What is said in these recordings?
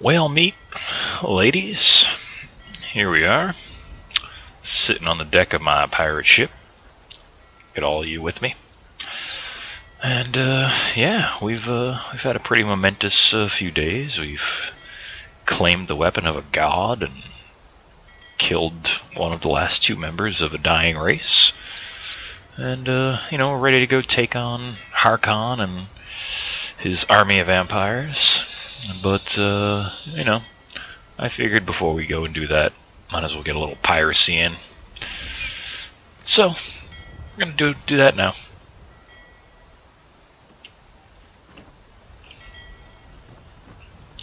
Well, meet ladies, here we are, sitting on the deck of my pirate ship. Get all of you with me. And yeah, we've had a pretty momentous few days. We've claimed the weapon of a god and killed one of the last two members of a dying race. And you know, we're ready to go take on Harkon and his army of vampires. But you know, I figured before we go and do that, might as well get a little piracy in. So we're gonna do that now.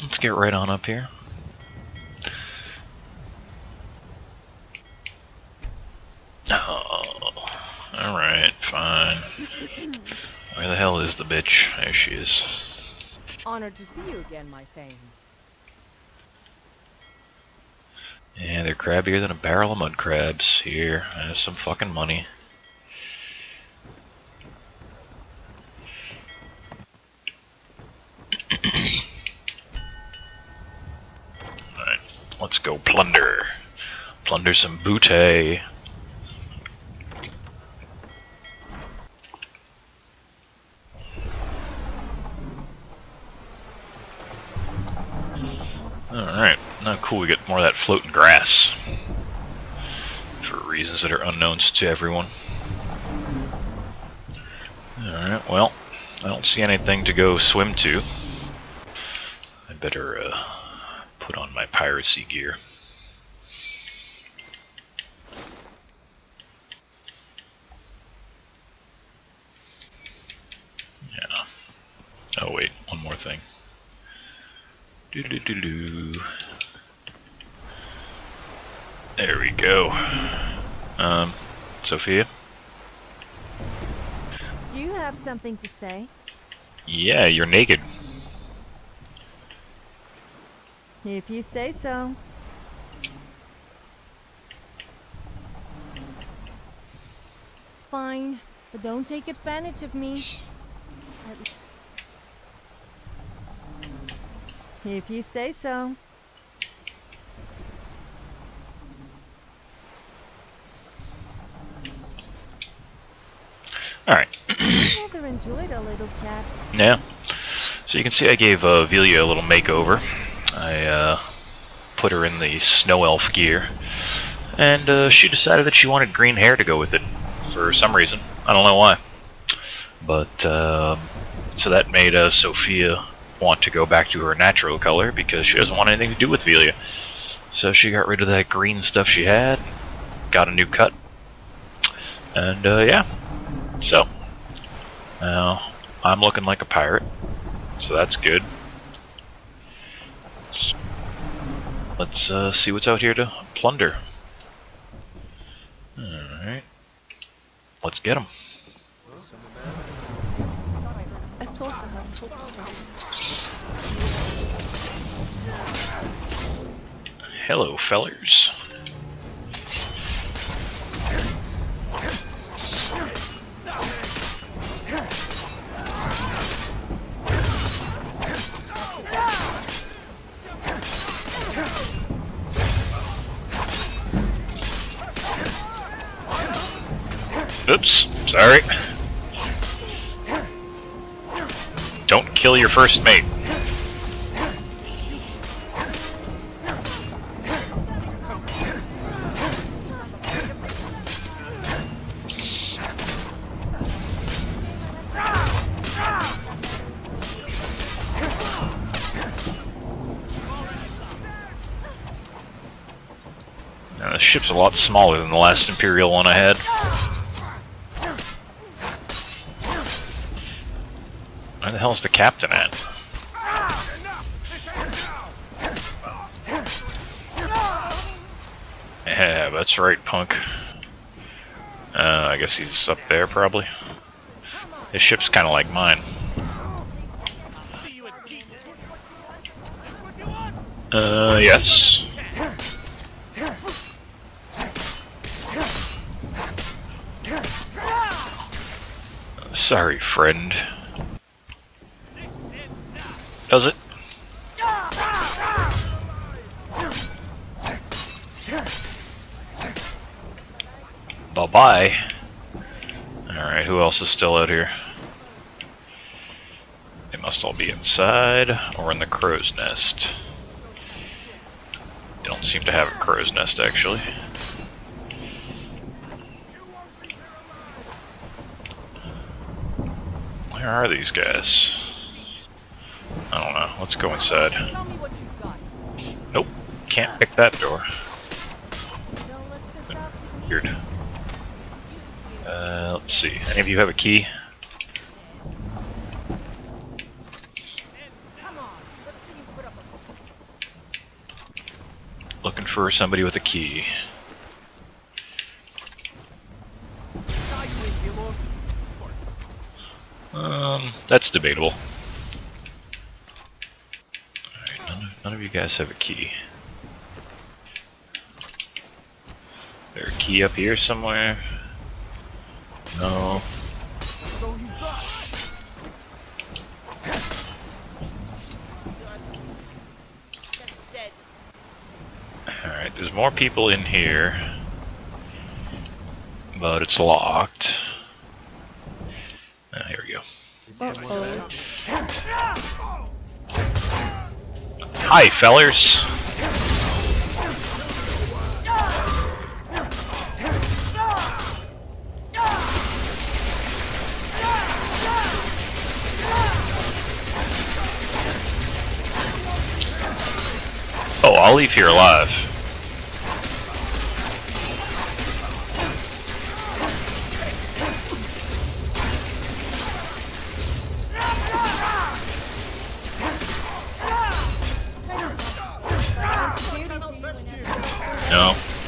Let's get right on up here. Oh, alright, fine. Where the hell is the bitch? There she is. Honored to see you again, my fame. Yeah, they're crabbier than a barrel of mud crabs. Here, I have some fucking money. Alright, let's go plunder. Plunder some booty. Alright, now cool, we get more of that floating grass. For reasons that are unknown to everyone. Alright, well, I don't see anything to go swim to. I better put on my piracy gear. Yeah. Oh wait, one more thing. There we go. Sophia? Do you have something to say? Yeah, you're naked. If you say so. Fine, but don't take advantage of me. If you say so. Alright. I rather enjoyed a little chat. Yeah. So you can see I gave Vilja a little makeover. I put her in the snow elf gear. And she decided that she wanted green hair to go with it. For some reason. I don't know why. But, so that made Sophia want to go back to her natural color because she doesn't want anything to do with Vilja. So she got rid of that green stuff she had, got a new cut, and yeah. So now I'm looking like a pirate, so that's good. Let's see what's out here to plunder. Alright, let's get them. Hello, fellers. Oops, sorry. Don't kill your first mate. Ship's a lot smaller than the last Imperial one I had. Where the hell's the captain at? Yeah, that's right, punk. I guess he's up there, probably. His ship's kind of like mine. Yes. Sorry, friend. Does it? Well, bye. Alright, who else is still out here? They must all be inside or in the crow's nest. They don't seem to have a crow's nest, actually. Where are these guys? I don't know. Let's go inside. Nope, can't pick that door. Weird. Let's see. Any of you have a key? Looking for somebody with a key. That's debatable. Alright, none of you guys have a key. Is there a key up here somewhere? No. Alright, there's more people in here, but it's locked. Oh, here we go. Hi, fellers! Oh, I'll leave here alive.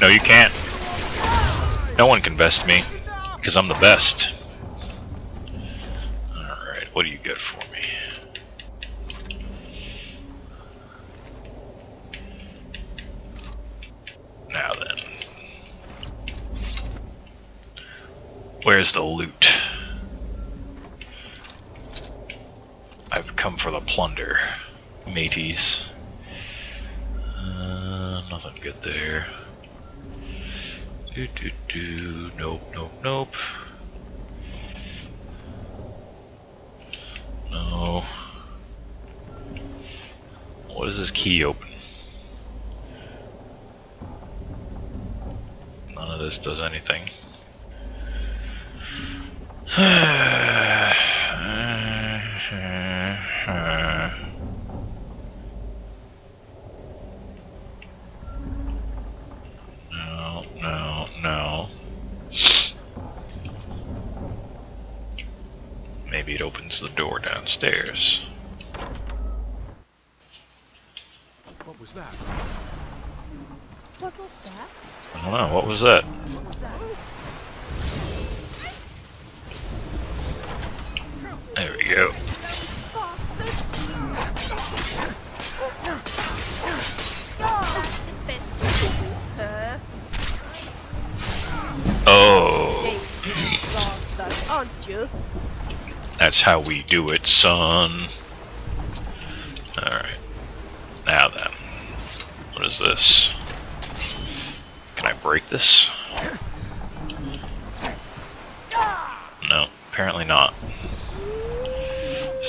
No, you can't. No one can best me, because I'm the best. Alright, what do you got for me? Now then. Where's the loot? I've come for the plunder, mateys. Nothing good there. Nope. No. What does this key open? None of this does anything. The door downstairs. What was that? I don't know, what was that? There we go. Oh! That's how we do it, son. Alright. Now then. What is this? Can I break this? No, apparently not.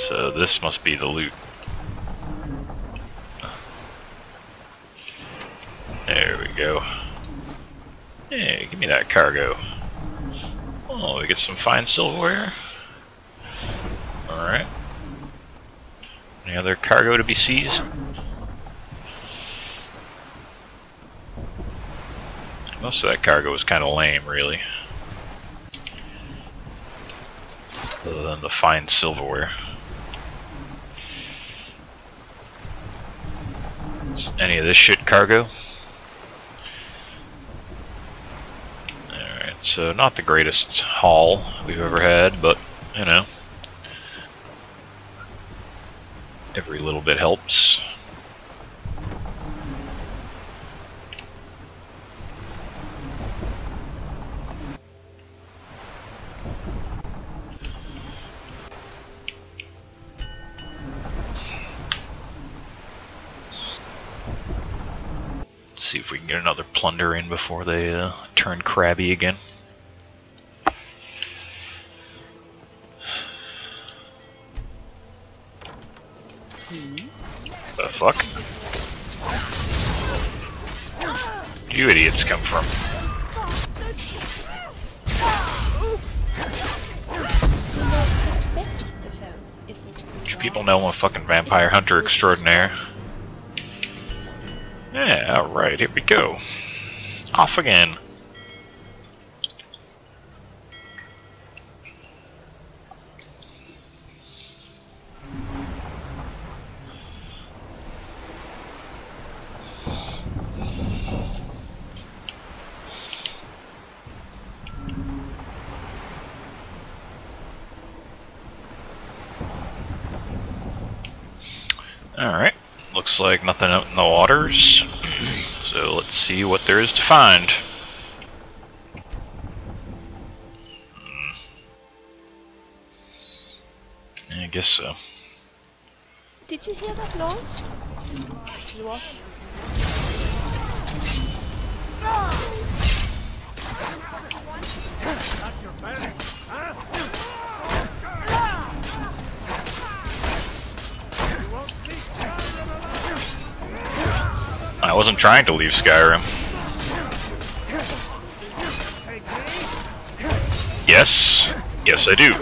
So this must be the loot. There we go. Hey, give me that cargo. Oh, we get some fine silverware. Alright. Any other cargo to be seized? Most of that cargo was kind of lame, really. Other than the fine silverware. Is any of this shit cargo? Alright, so not the greatest haul we've ever had, but, you know. Every little bit helps. Let's see if we can get another plunder in before they turn crabby again. The fuck? Where do you idiots come from? You people know I'm a fucking vampire hunter extraordinaire. Yeah, alright, here we go. Off again. Alright, looks like nothing out in the waters, so let's see what there is to find. I guess so. Did you hear that noise? I wasn't trying to leave Skyrim. Yes. Yes, I do.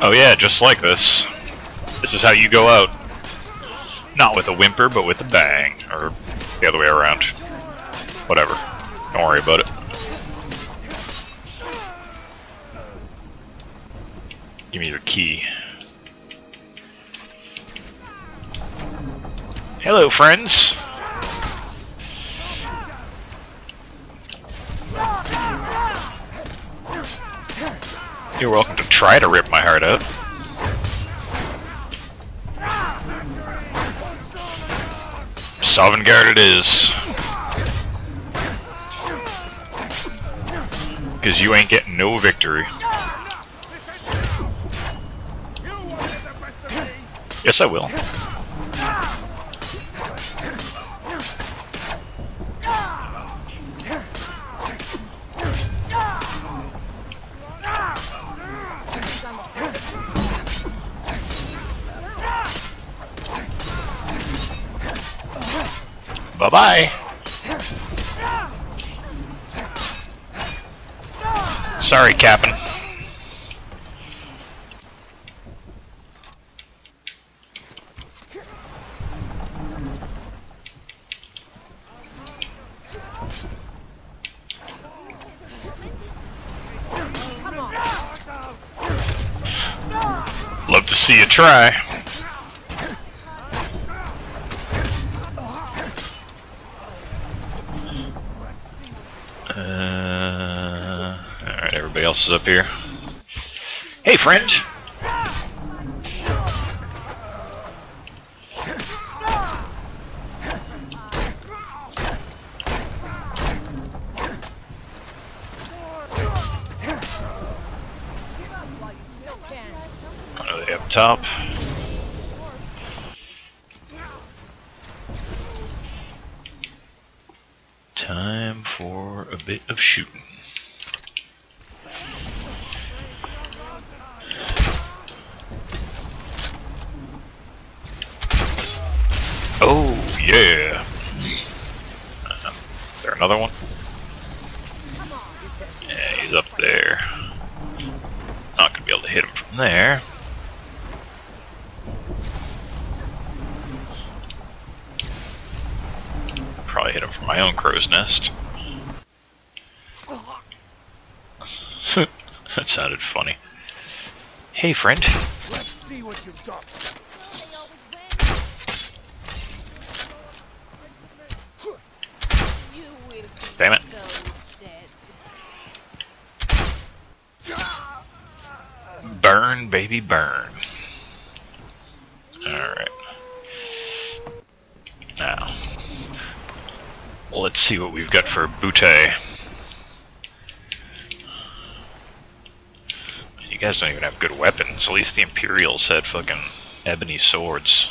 Oh yeah, just like this. This is how you go out. Not with a whimper, but with a bang. Or the other way around. Whatever. Don't worry about it. Give me your key. Hello, friends! You're welcome to try to rip my heart out. Sovngarde it is. Because you ain't getting no victory. Yes, I will. Bye-bye! Sorry, Captain. Love to see you try. Alright, everybody else is up here. Hey, friend! Are they up top? Time for a bit of shooting. Oh yeah! Is there another one? Yeah, he's up there. Not gonna be able to hit him from there. Probably hit him from my own crow's nest. That sounded funny. Hey, friend. Let's see what you've got. Damn it. Burn, baby, burn. All right. let's see what we've got for Butte. You guys don't even have good weapons. At least the Imperials had fucking ebony swords.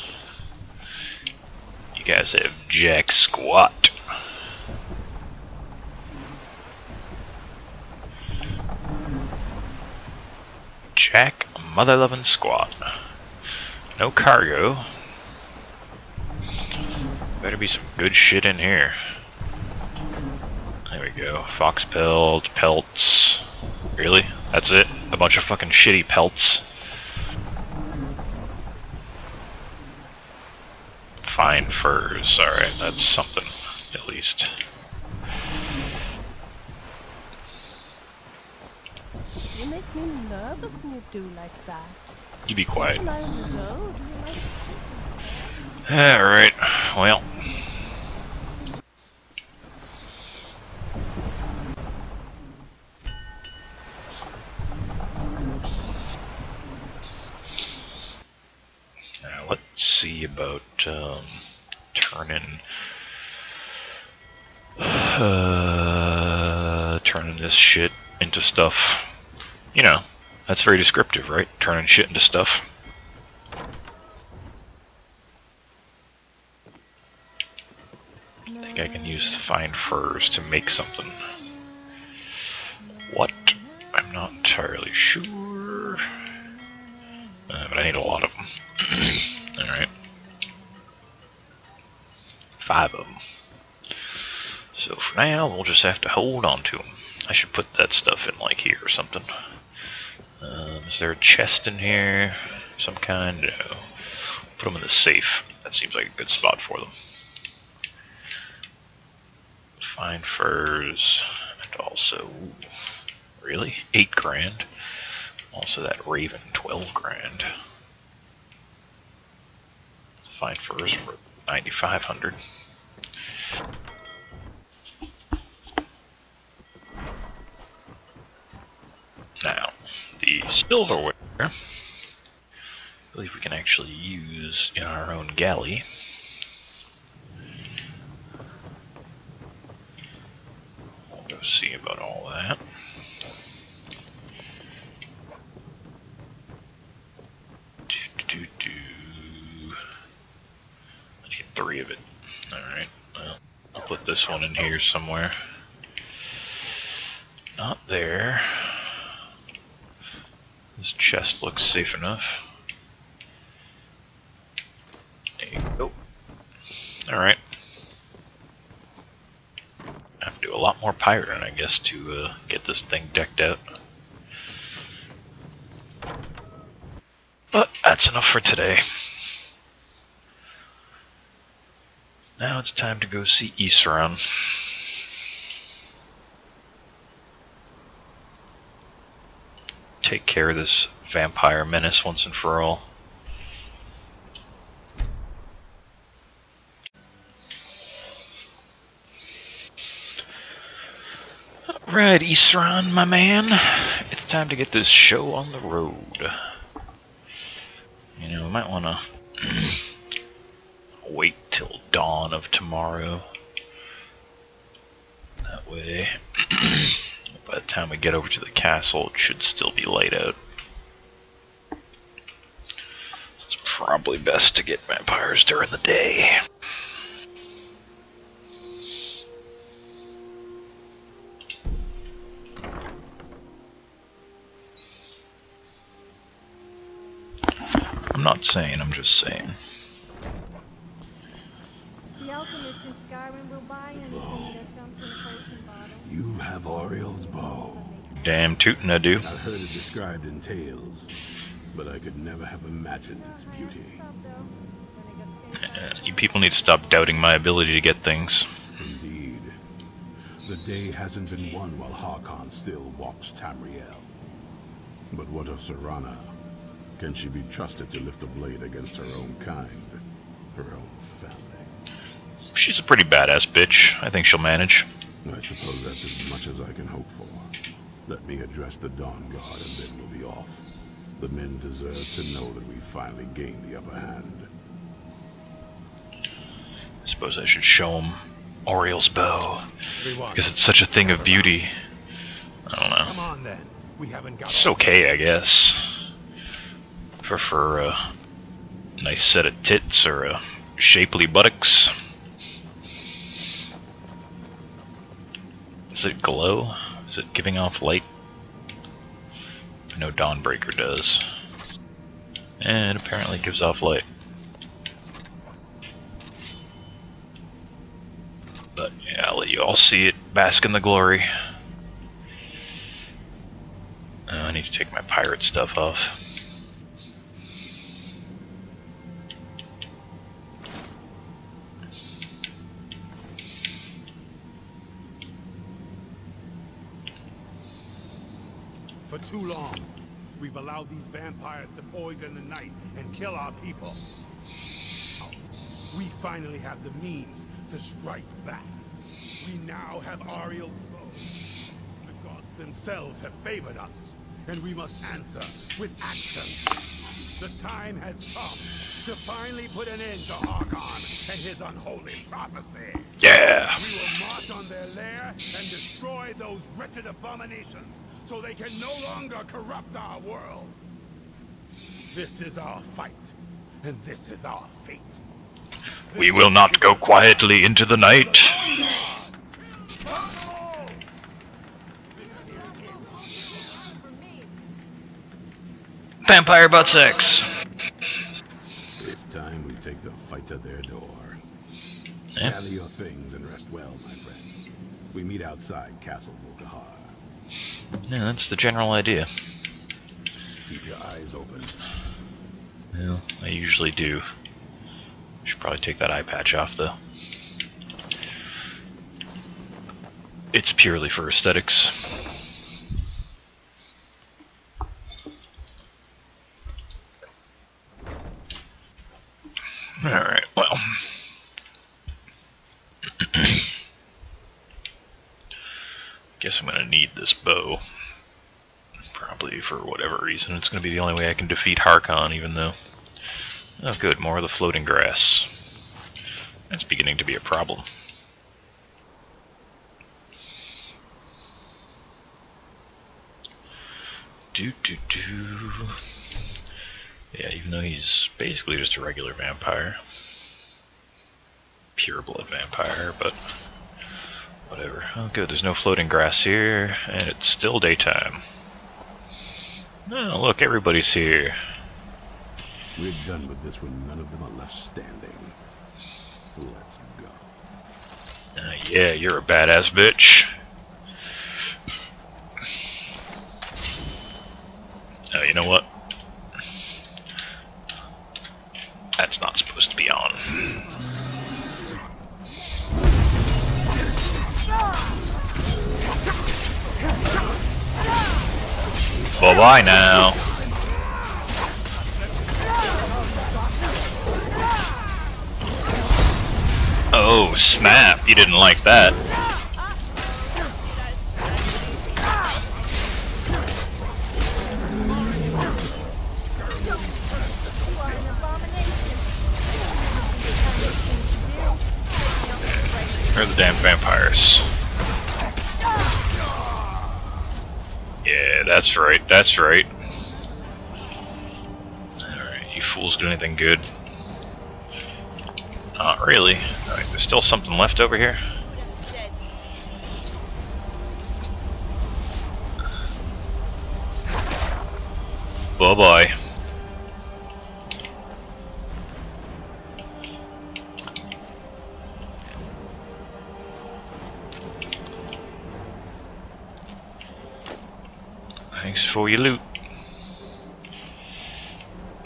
You guys have jack squat. Jack mother-lovin' squat. No cargo. Better be some good shit in here. There we go. Fox pelt, pelts. Really? That's it? A bunch of fucking shitty pelts. Fine furs. Alright, that's something, at least. You make me nervous when you do like that. You be quiet. Alright, well. Let's see about turning this shit into stuff. You know, that's very descriptive, right? Turning shit into stuff. I think I can use the fine furs to make something. What? I'm not entirely sure. But I need a lot of them. Alright. 5 of them. So for now, we'll just have to hold on to them. I should put that stuff in like here or something. Is there a chest in here? Some kind? No. Put them in the safe. That seems like a good spot for them. Fine furs. And also... really? 8 grand? Also that raven, 12 grand. Fine furs for 9,500. Now, the silverware, I believe we can actually use in our own galley. We'll go see about all that. I need 3 of it. Alright, well, I'll put this one in here somewhere. Not there. This chest looks safe enough. There you go. Alright. I have to do a lot more pirating, I guess, to get this thing decked out. But that's enough for today. Now it's time to go see Isran. Take care of this vampire menace once and for all. Alright, Isran, my man. It's time to get this show on the road. You know, we might want to wait till dawn of tomorrow. That way, by the time we get over to the castle, it should still be light out. It's probably best to get vampires during the day. I'm not saying, I'm just saying. The alchemist in Skyrim will buy anything that comes in a potion bottle. You have Auriel's Bow. Damn tootin' I do. I've heard it described in tales, but I could never have imagined its beauty. You people need to stop doubting my ability to get things. Indeed. The day hasn't been won while Harkon still walks Tamriel. But what of Serana? Can she be trusted to lift a blade against her own kind, her own family? She's a pretty badass bitch. I think she'll manage. I suppose that's as much as I can hope for. Let me address the Dawnguard and then we'll be off. The men deserve to know that we finally gained the upper hand. I suppose I should show them Auriel's Bow, because it's such a thing of beauty. I don't know. Come on, then. We haven't got it's okay, I guess. Prefer a nice set of tits or a shapely buttocks. Does it glow? Is it giving off light? I know Dawnbreaker does. And it apparently gives off light. But yeah, I'll let you all see it, bask in the glory. I need to take my pirate stuff off. For too long, we've allowed these vampires to poison the night and kill our people. We finally have the means to strike back. We now have Auriel's Bow. The gods themselves have favored us, and we must answer with action. The time has come to finally put an end to Harkon and his unholy prophecy. Yeah. We will march on their lair and destroy those wretched abominations so they can no longer corrupt our world. This is our fight, and this is our fate. We will not go quietly into the night. Vampire butt sex. It's time we take the fight to their door. Yeah. Gather your things and rest well, my friend. We meet outside Castle Volkahara. Yeah, that's the general idea. Keep your eyes open. Well, I usually do. Should probably take that eye patch off, though. It's purely for aesthetics. Alright, well. Guess I'm gonna need this bow. Probably for whatever reason. It's gonna be the only way I can defeat Harkon, even though... Oh good, more of the floating grass. That's beginning to be a problem. Yeah, even though he's basically just a regular vampire. Pure blood vampire, but whatever. Oh good, there's no floating grass here, and it's still daytime. Oh look, everybody's here. We're done with this when none of them are left standing. Let's go. Yeah, you're a badass bitch. Oh, you know what? That's not supposed to be on. Bye-bye now. Oh snap, you didn't like that. Where are the damn vampires? Yeah, that's right, that's right. Alright, you fools do anything good? Not really. Right, there's still something left over here. Bye bye. Thanks for your loot.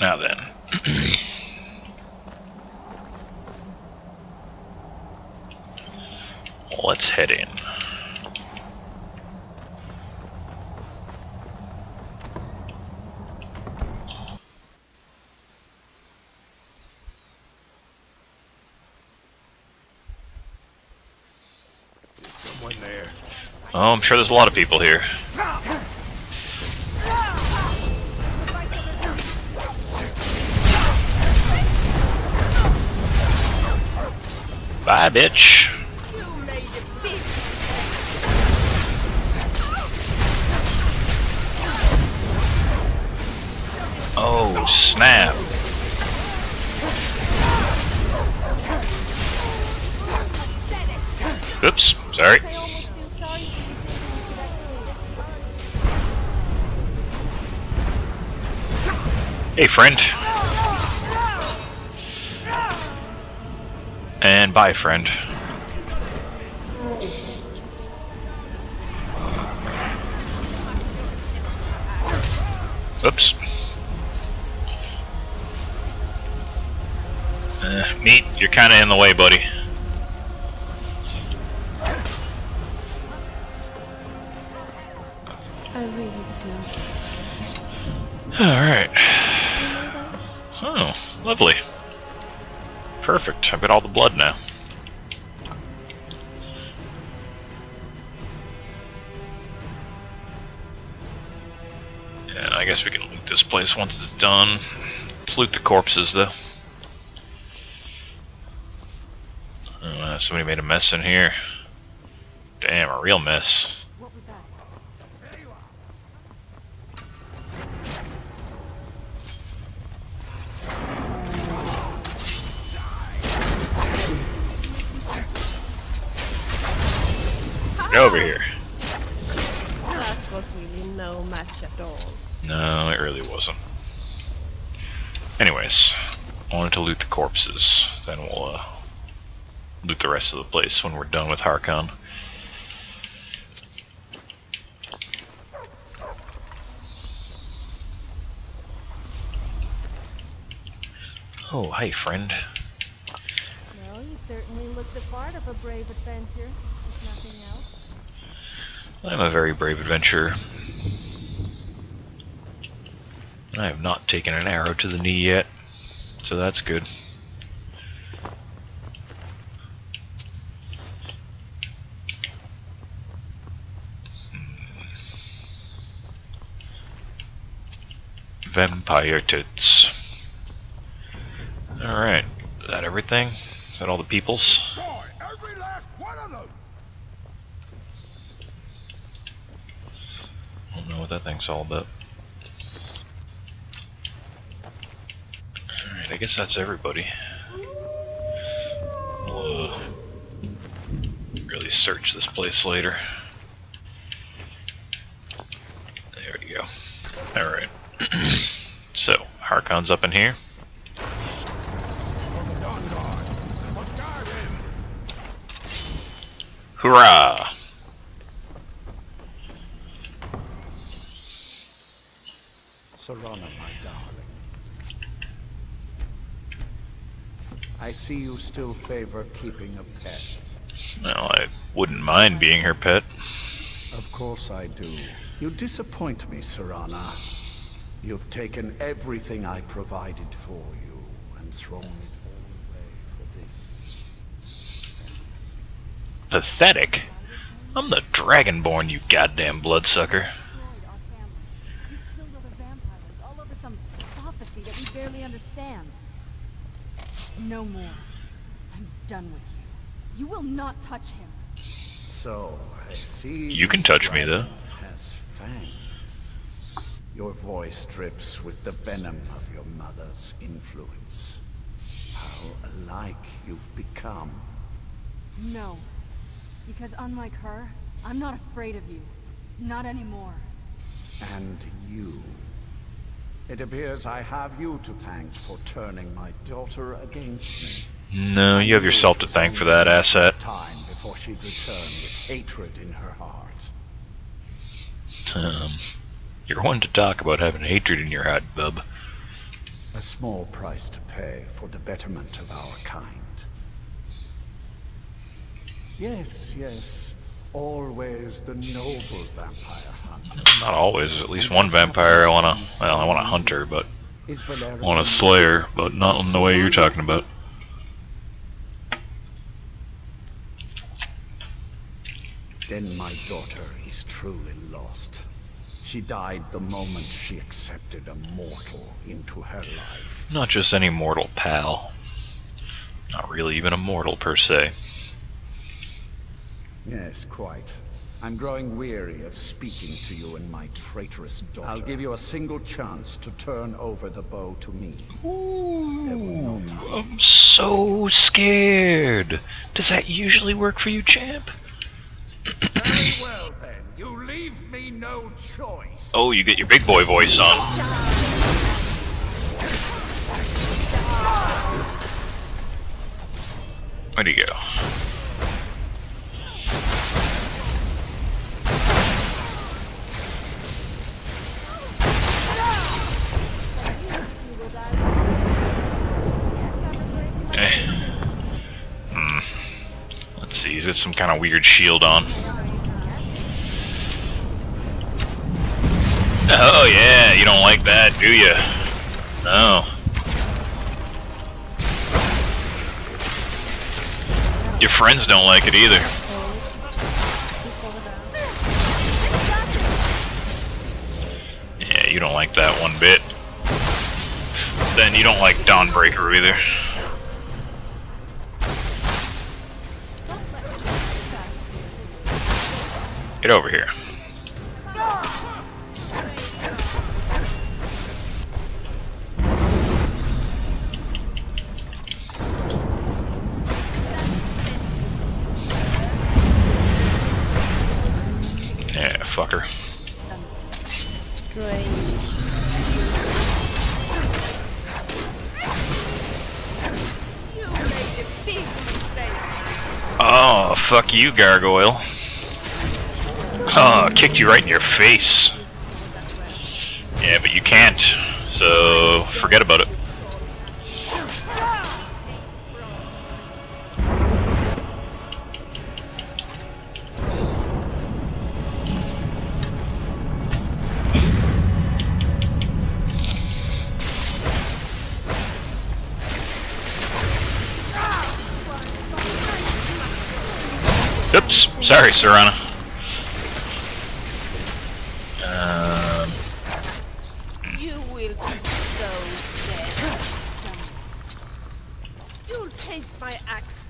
Now then. Let's head in. Someone there. Oh, I'm sure there's a lot of people here. Bye, bitch. Oops, sorry. Hey, friend. And bye, friend. Oops. Meat, you're kind of in the way, buddy. I really do. Alright. Oh, lovely. Perfect. I've got all the blood now. And I guess we can loot this place once it's done. Let's loot the corpses, though. Oh, somebody made a mess in here. Damn, a real mess. Over here. That was really no match at all. No, it really wasn't. Anyways, I wanted to loot the corpses. Then we'll loot the rest of the place when we're done with Harkon. Oh, hi, friend. Well, you certainly look the part of a brave adventurer, if nothing else. I'm a very brave adventurer. I have not taken an arrow to the knee yet, so that's good. Vampire tits. Alright, is that everything? Is that all the peoples? I don't know what that thing's all about. Alright, I guess that's everybody. We'll really search this place later. There we go. Alright. So, Harkon's up in here. Hoorah! Serana, my darling. I see you still favor keeping a pet. Well, I wouldn't mind being her pet. Of course I do. You disappoint me, Serana. You've taken everything I provided for you and thrown it all away for this. Pathetic? I'm the Dragonborn, you goddamn bloodsucker. Barely understand. No more. I'm done with you. You will not touch him. So I see. You can touch me though. Has fangs. Your voice drips with the venom of your mother's influence. How alike you've become. No, because unlike her, I'm not afraid of you. Not anymore. And you. It appears I have you to thank for turning my daughter against me. No, you have yourself to thank for that, asset. Time before she'd return with hatred in her heart. You're one to talk about having hatred in your heart, bub. A small price to pay for the betterment of our kind. Yes, yes. Always the noble vampire hunter. Not always, at least one vampire I want a hunter, but I want a slayer, but not in the way you're talking about. Then my daughter is truly lost. She died the moment she accepted a mortal into her life. Not just any mortal, pal. Not really even a mortal per se. Yes, quite. I'm growing weary of speaking to you and my traitorous daughter. I'll give you a single chance to turn over the bow to me. Ooh, I'm so scared. Does that usually work for you, champ? Very well then. You leave me no choice. Oh, you get your big boy voice on. Where'd he go? Let's see, he's got some kind of weird shield on. Oh yeah, you don't like that, do you? No. Your friends don't like it either. Yeah, you don't like that one bit. Then you don't like Dawnbreaker either. Get over here. Fucker. Oh, fuck you, gargoyle. Oh, kicked you right in your face. Yeah, but you can't, so forget about it. Oops, sorry, Serana. You will be so dead. You'll taste my axe.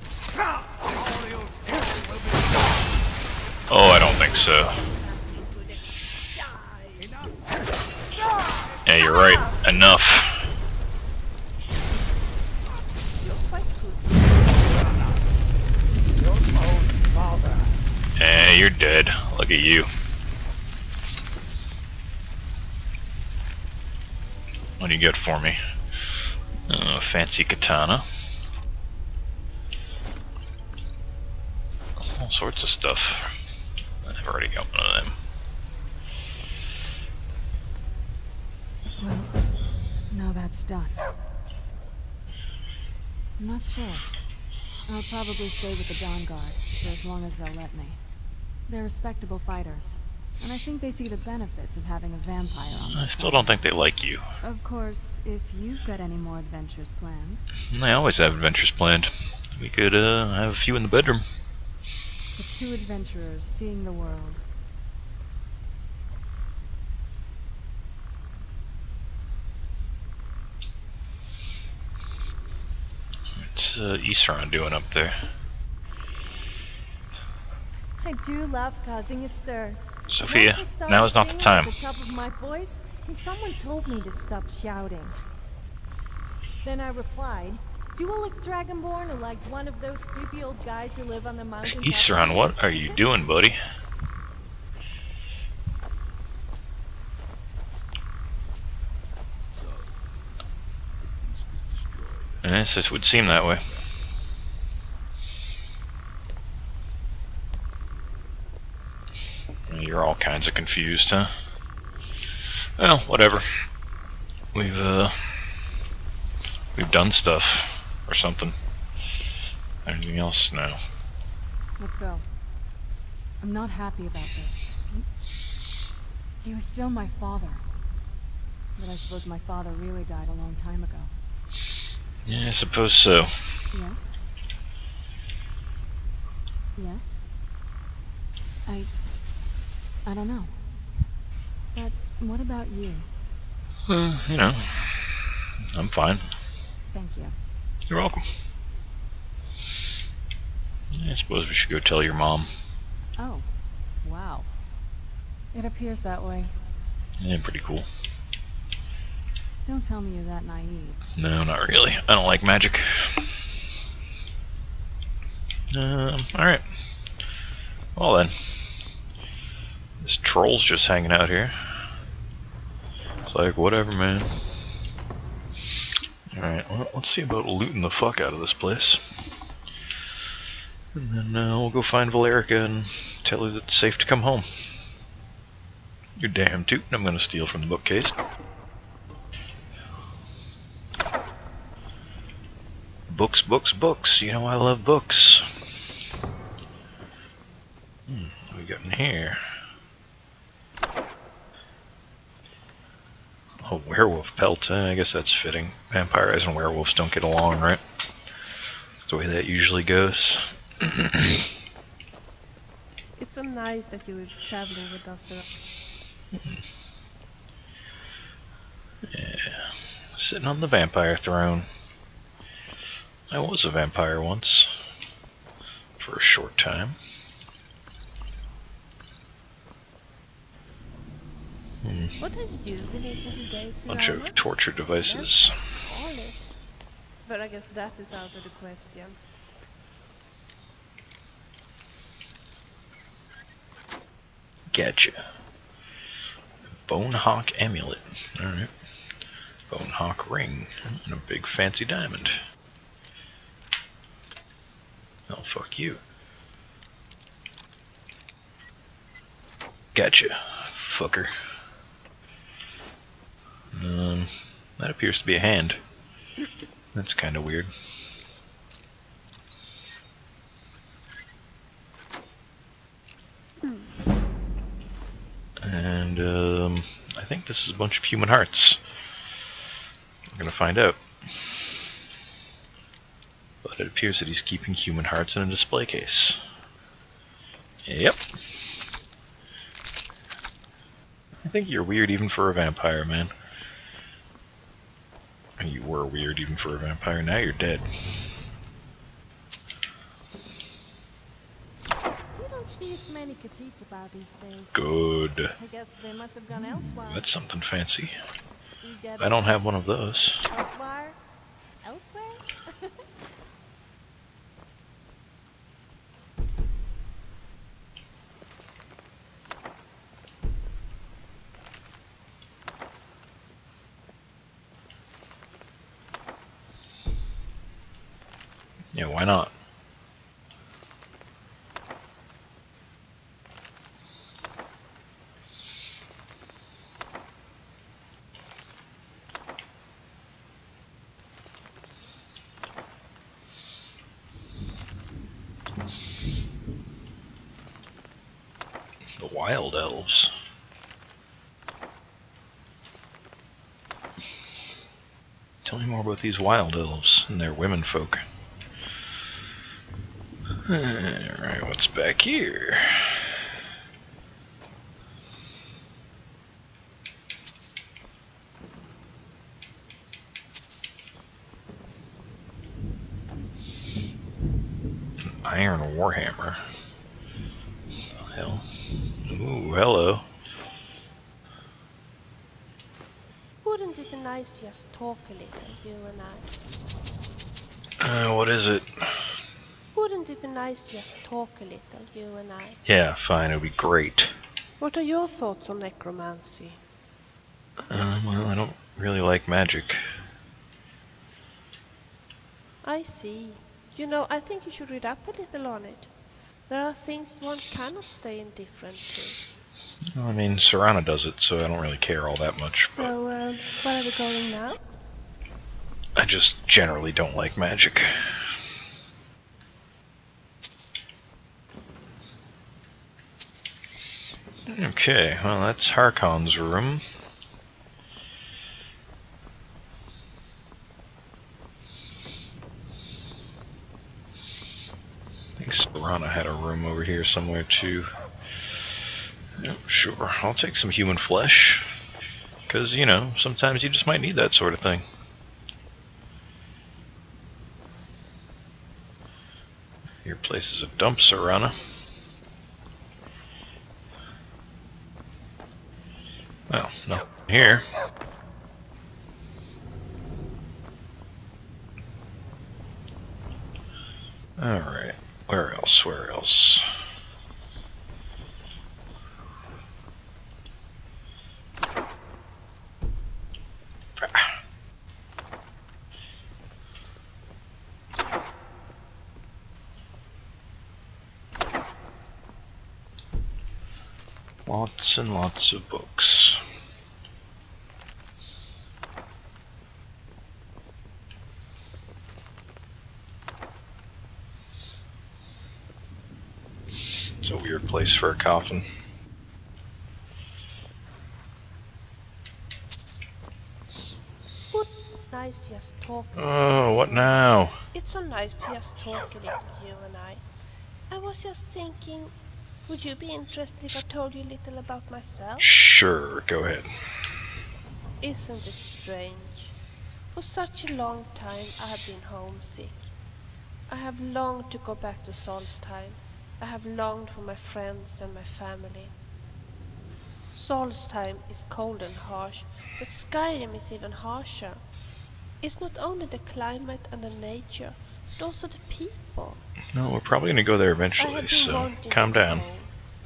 Oh, I don't think so. Yeah, you're right. Enough. Eh, you're dead. Look at you. What do you get for me? Fancy katana. All sorts of stuff. I've already got one of them. Well, now that's done. I'm not sure. I'll probably stay with the Dawnguard for as long as they'll let me. They're respectable fighters, and I think they see the benefits of having a vampire on their side. I still don't think they like you. Of course, if you've got any more adventures planned. I always have adventures planned. We could have a few in the bedroom. The two adventurers seeing the world. What's Isran doing up there? I do love causing a stir. Sophia, now is not the time. At the top of my voice, and someone told me to stop shouting. Then I replied, "Do you look Dragonborn or like one of those creepy old guys who live on the mountain?" Isran, what are you doing, buddy? So, the beast is destroyed. Yes, this would seem that way. You're all kinds of confused, huh? Well, whatever. We've done stuff or something. Anything else now? Let's go. I'm not happy about this. He was still my father, but I suppose my father really died a long time ago. Yeah, I suppose so. Yes. Yes. I don't know. But what about you? You know, I'm fine. Thank you. You're welcome. I suppose we should go tell your mom. Oh, Wow. It appears that way. Yeah, pretty cool. Don't tell me you're that naive. No, not really. I don't like magic. Alright. Well then. This troll's just hanging out here. It's like, whatever, man. Alright, well, let's see about looting the fuck out of this place. And then we'll go find Valerica and tell her that it's safe to come home. You're damn tootin', I'm gonna steal from the bookcase. Books, books, books. You know I love books. What do we got in here? A werewolf pelt. I guess that's fitting. Vampires and werewolves don't get along, right? That's the way that usually goes. It's so nice that you were traveling with us. Yeah. Sitting on the vampire throne. I was a vampire once. For a short time. What are you relating to today, Serana? Bunch of torture devices. Yes. But I guess that is out of the question. Gotcha. Bonehawk amulet. Alright. Bonehawk ring. And a big fancy diamond. Oh, fuck you. Gotcha. Fucker. That appears to be a hand. That's kind of weird. And, I think this is a bunch of human hearts. We're gonna find out. But it appears that he's keeping human hearts in a display case. Yep. I think you're weird even for a vampire, man. You were weird even for a vampire, now you're dead. We don't see as many khajiits about these days. Good. I guess they must have gone elsewhere. That's something fancy. I don't have one of those. Elsewhere? Elsewhere? Yeah, why not? The wild elves. Tell me more about these wild elves and their women folk. Alright, what's back here? An iron warhammer. What the hell? Ooh, hello. Wouldn't it be nice to just talk a little, you and I? What is it? Wouldn't it be nice to just talk a little, you and I? Yeah, fine, it would be great. What are your thoughts on necromancy? Well, I don't really like magic. I see. You know, I think you should read up a little on it. There are things one cannot stay indifferent to. Well, I mean, Serana does it, so I don't really care all that much. So, where are we going now? I just generally don't like magic. Okay, well that's Harkon's room. I think Serana had a room over here somewhere too. Yep, sure, I'll take some human flesh. Because, you know, sometimes you just might need that sort of thing. Your place is a dump, Serana. Well, nothing here. Alright, where else, Lots and lots of books. It's a weird place for a coffin. Oh, what now? It's so nice to just talk a little, you and I. I was just thinking, would you be interested if I told you a little about myself? Sure, go ahead. Isn't it strange? For such a long time I have been homesick. I have longed to go back to Solstheim. I have longed for my friends and my family. Solstheim is cold and harsh, but Skyrim is even harsher. It's not only the climate and the nature, but also the people. No, we're probably going to go there eventually, so calm down. Home,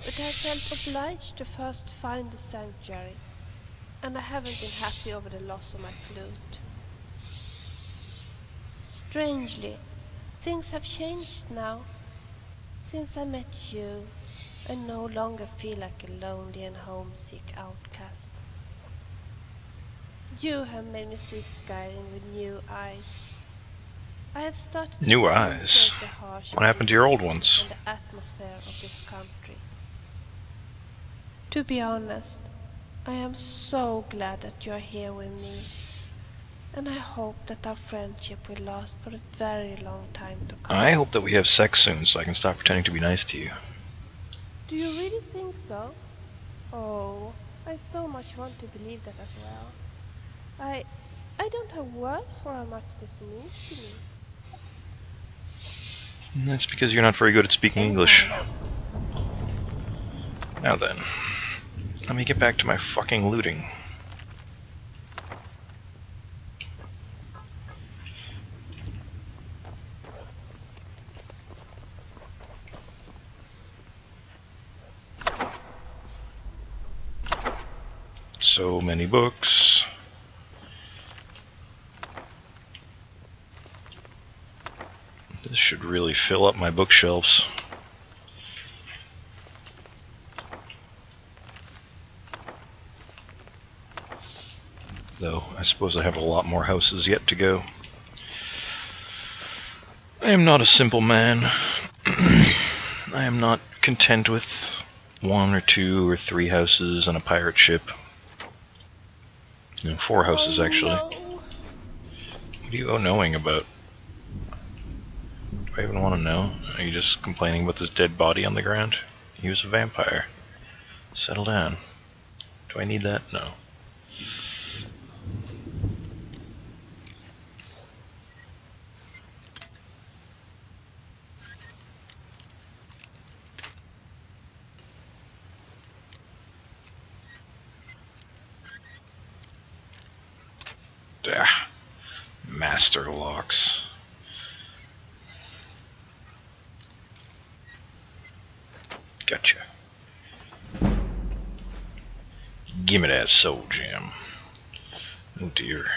but I felt obliged to first find the sanctuary, and I haven't been happy over the loss of my flute. Strangely, things have changed now. Since I met you, I no longer feel like a lonely and homesick outcast. You have made me see Skyrim with new eyes. I have started new eyes. What happened to your old ones? And the atmosphere of this country. To be honest, I am so glad that you are here with me, and I hope that our friendship will last for a very long time to come. I hope that we have sex soon, so I can stop pretending to be nice to you. Do you really think so? Oh, I so much want to believe that as well. I don't have words for how much this means to me. That's because you're not very good at speaking English. Now then, let me get back to my fucking looting. So many books. This should really fill up my bookshelves. Though, I suppose I have a lot more houses yet to go. I am not a simple man. I am not content with one or two or three houses and a pirate ship. No, four houses, actually. No. What are you knowing about? I even want to know. Are you just complaining about this dead body on the ground? He was a vampire. Settle down. Do I need that? No. Ah, master locks. Gotcha. Gimme that soul gem. Oh dear.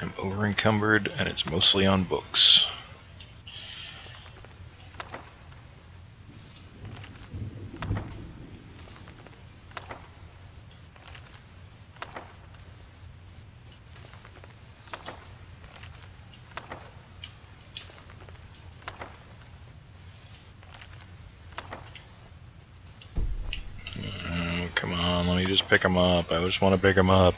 I'm over encumbered and it's mostly on books. Pick them up. I just want to pick them up.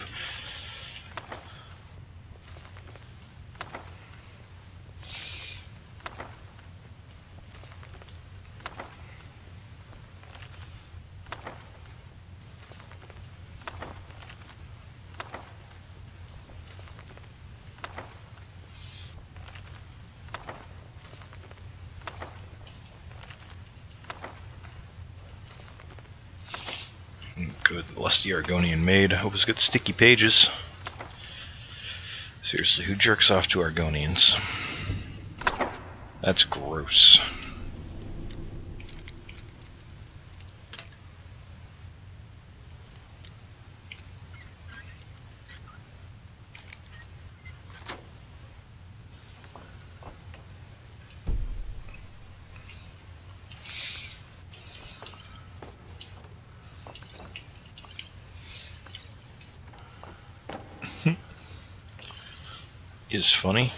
Good, the lusty Argonian maid. Hope it's got sticky pages. Seriously, who jerks off to Argonians? That's gross. Is funny.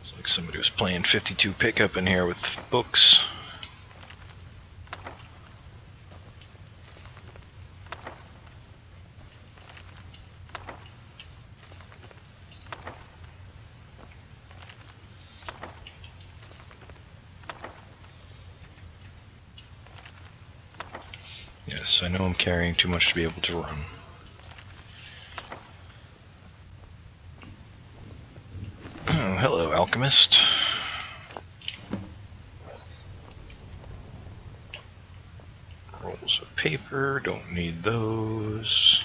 It's like somebody was playing 52 pickup in here with books. I know I'm carrying too much to be able to run. Oh, hello, alchemist. Rolls of paper, don't need those.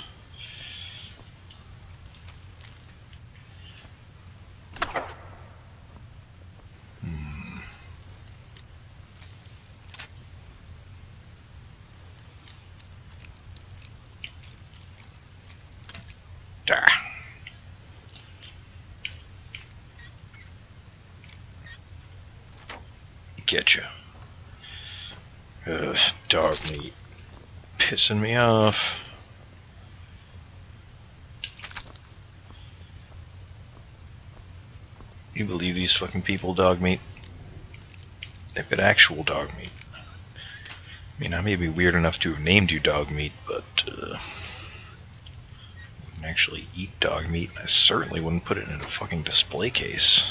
Getcha. Ugh, dog meat. Pissing me off. You believe these fucking people, dog meat? They've got actual dog meat. I mean, I may be weird enough to have named you dog meat, but I wouldn't actually eat dog meat, and I certainly wouldn't put it in a fucking display case.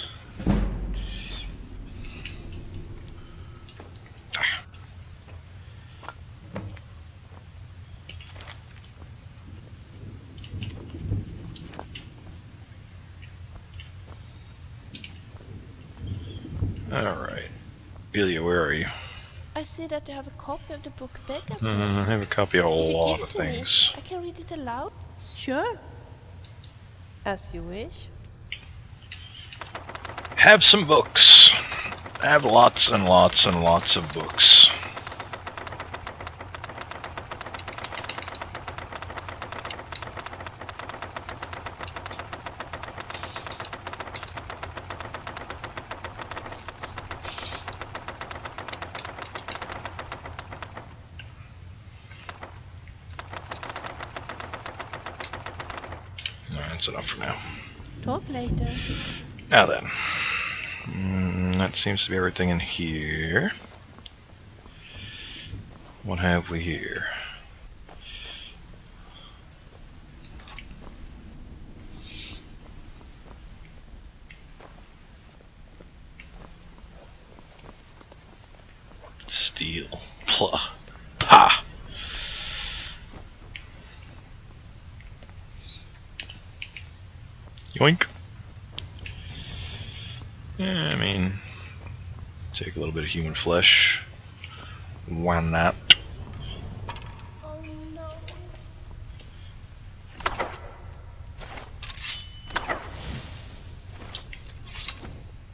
Vilja, where are you? I see that you have a copy of the book backup. I have a copy of a lot of things. I can read it aloud. Sure. As you wish. Have some books. I have lots and lots and lots of books. Enough for now. Talk later. Now then, that seems to be everything in here. What have we here? Steel. Plah. Pa. Yoink. Yeah, I mean, take a little bit of human flesh. Why not? Oh no.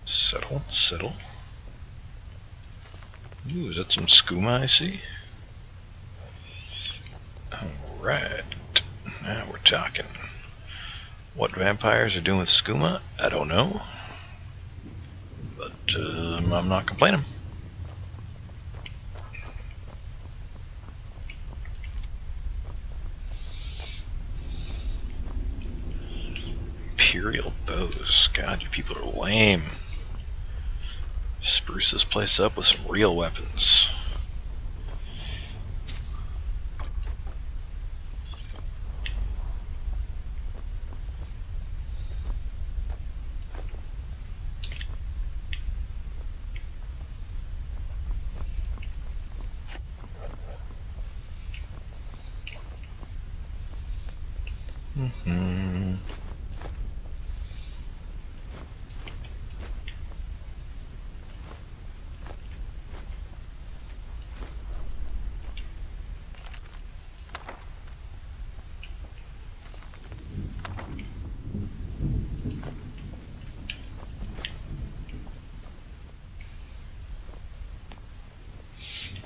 Settle, settle. Ooh, is that some skooma I see? Alright. Now we're talking. What vampires are doing with skooma, I don't know, but I'm not complaining. Imperial bows, god, you people are lame. Spruce this place up with some real weapons.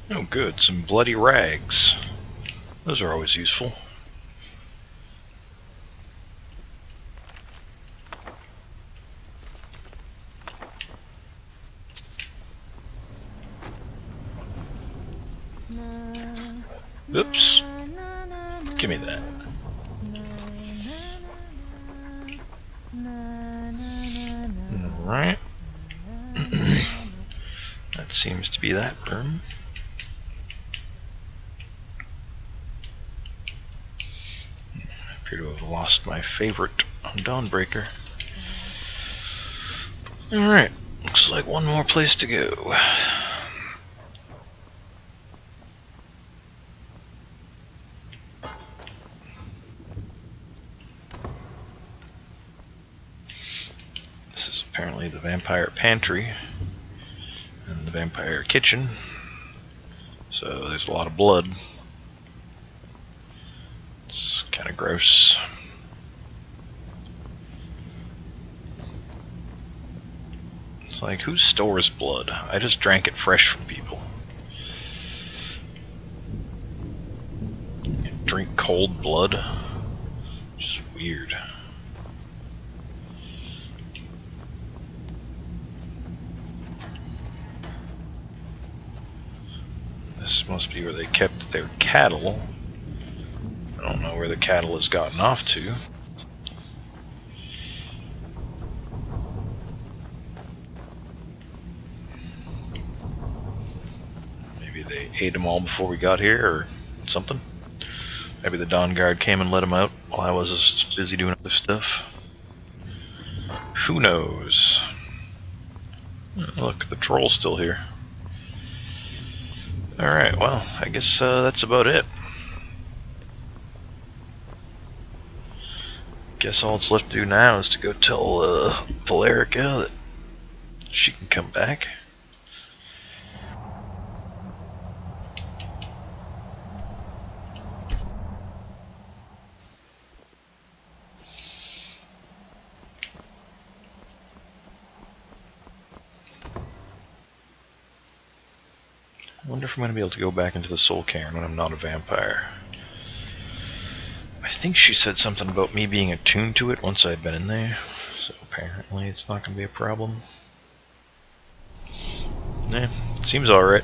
Oh good, some bloody rags. Those are always useful. Oops. Give me that. Alright. That seems to be that room. To have lost my favorite Dawnbreaker. Alright, looks like one more place to go. This is apparently the vampire pantry and the vampire kitchen, so there's a lot of blood. Kind of gross. It's like, who stores blood? I just drank it fresh from people. You drink cold blood? Just weird. This must be where they kept their cattle. I don't know where the cattle has gotten off to. Maybe they ate them all before we got here or something. Maybe the Dawnguard came and let them out while I was busy doing other stuff. Who knows? Look, the troll's still here. Alright, well, I guess that's about it. Guess all it's left to do now is to go tell Valerica that she can come back. I wonder if I'm going to be able to go back into the Soul Cairn when I'm not a vampire. I think she said something about me being attuned to it once I'd been in there, so apparently it's not going to be a problem. Nah, it seems alright.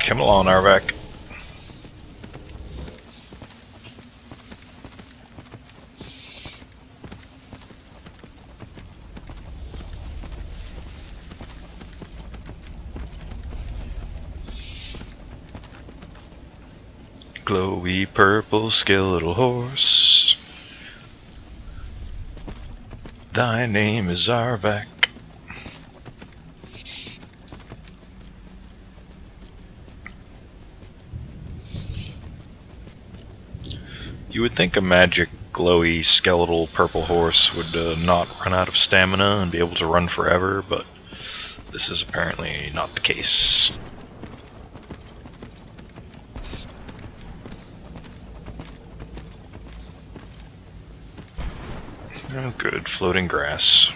Come along, Arvak. Glowy purple skeletal horse, thy name is Arvak. You would think a magic glowy skeletal purple horse would not run out of stamina and be able to run forever, but this is apparently not the case. Oh good, floating grass.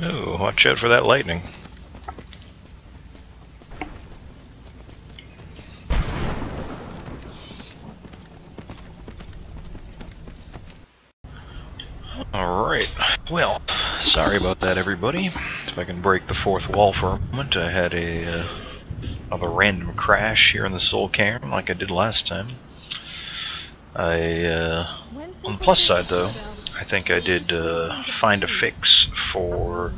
Oh, watch out for that lightning. Alright, well, sorry about that everybody. If I can break the fourth wall for a moment, I had a random crash here in the Soul Cairn like I did last time. On the plus side though, I think I did find a fix for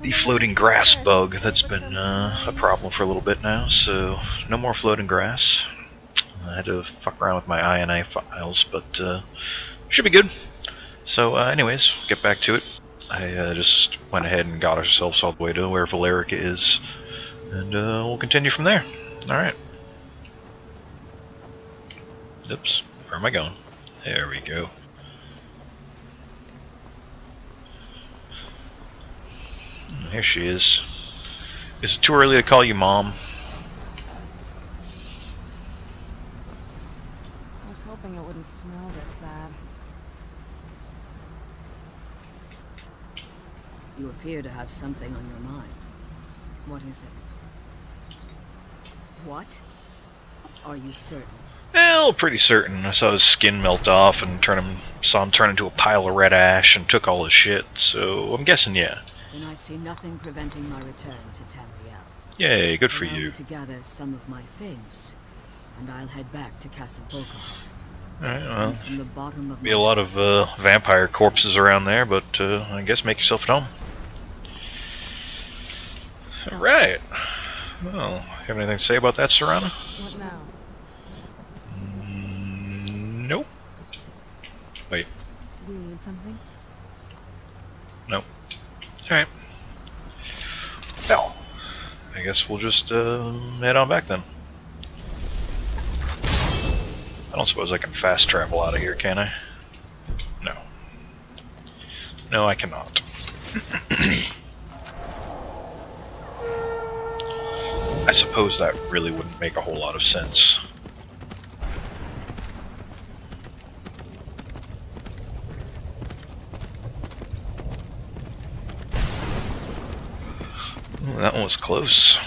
the floating grass bug that's been a problem for a little bit now, so no more floating grass. I had to fuck around with my INA files, but should be good. So anyways, get back to it. I just went ahead and got ourselves all the way to where Valerica is, and we'll continue from there. Alright. Oops, where am I going? There we go. Here she is. Is it too early to call you Mom? I was hoping it wouldn't smell this bad. You appear to have something on your mind. What is it? What? Are you certain? Well, pretty certain. I saw his skin melt off and saw him turn into a pile of red ash and took all his shit, so I'm guessing yeah. And I see nothing preventing my return to Tamriel. Yay, good for you. I need to gather some of my things, and I'll head back to Castle Volkahara. Alright, well, from the bottom of a lot of vampire corpses around there, but I guess make yourself at home. Alright. Well, you have anything to say about that, Serana? What now? Nope. Wait. Do you need something? Nope. Alright. Well, I guess we'll just head on back then. I don't suppose I can fast travel out of here, can I? No. No, I cannot. I suppose that really wouldn't make a whole lot of sense. Ooh, that one was close.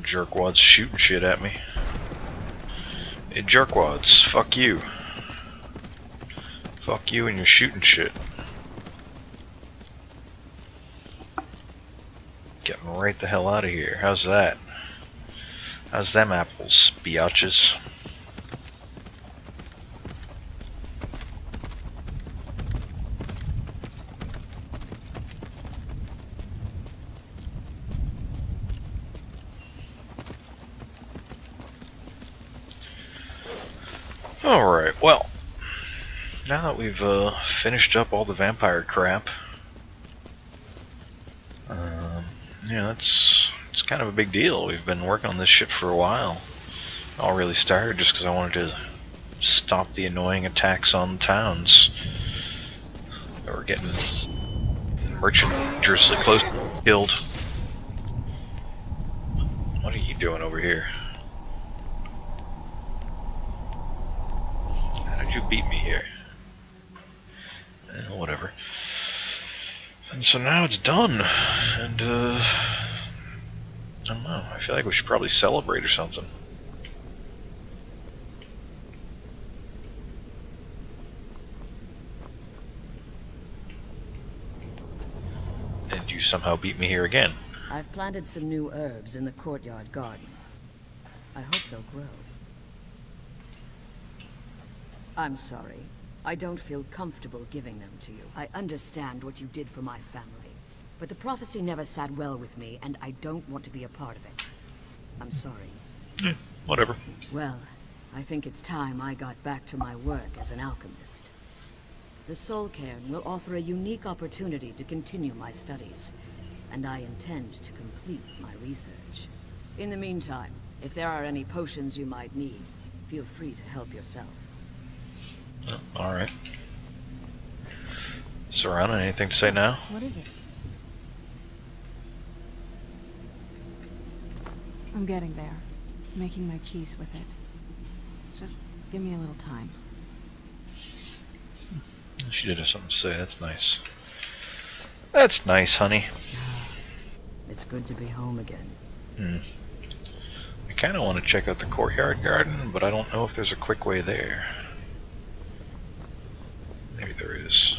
Jerkwads shooting shit at me. Hey jerkwads, fuck you. Fuck you and your shooting shit. Getting right the hell out of here. How's that? How's them apples, biatches? Alright, well, now that we've finished up all the vampire crap, yeah, it's kind of a big deal. We've been working on this shit for a while. It all really started just because I wanted to stop the annoying attacks on towns that were getting merchant dangerously close to killed. What are you doing over here? You beat me here. Eh, whatever. And so now it's done. And, I don't know. I feel like we should probably celebrate or something. And you somehow beat me here again. I've planted some new herbs in the courtyard garden. I hope they'll grow. I'm sorry. I don't feel comfortable giving them to you. I understand what you did for my family, but the prophecy never sat well with me, and I don't want to be a part of it. I'm sorry. Yeah, whatever. Well, I think it's time I got back to my work as an alchemist. The Soul Cairn will offer a unique opportunity to continue my studies, and I intend to complete my research. In the meantime, if there are any potions you might need, feel free to help yourself. Oh, alright. Serana, anything to say now? What is it? I'm getting there. Making my keys with it. Just give me a little time. She did have something to say. That's nice. That's nice, honey. It's good to be home again. Hmm. I kind of want to check out the courtyard garden, but I don't know if there's a quick way there. Maybe there is.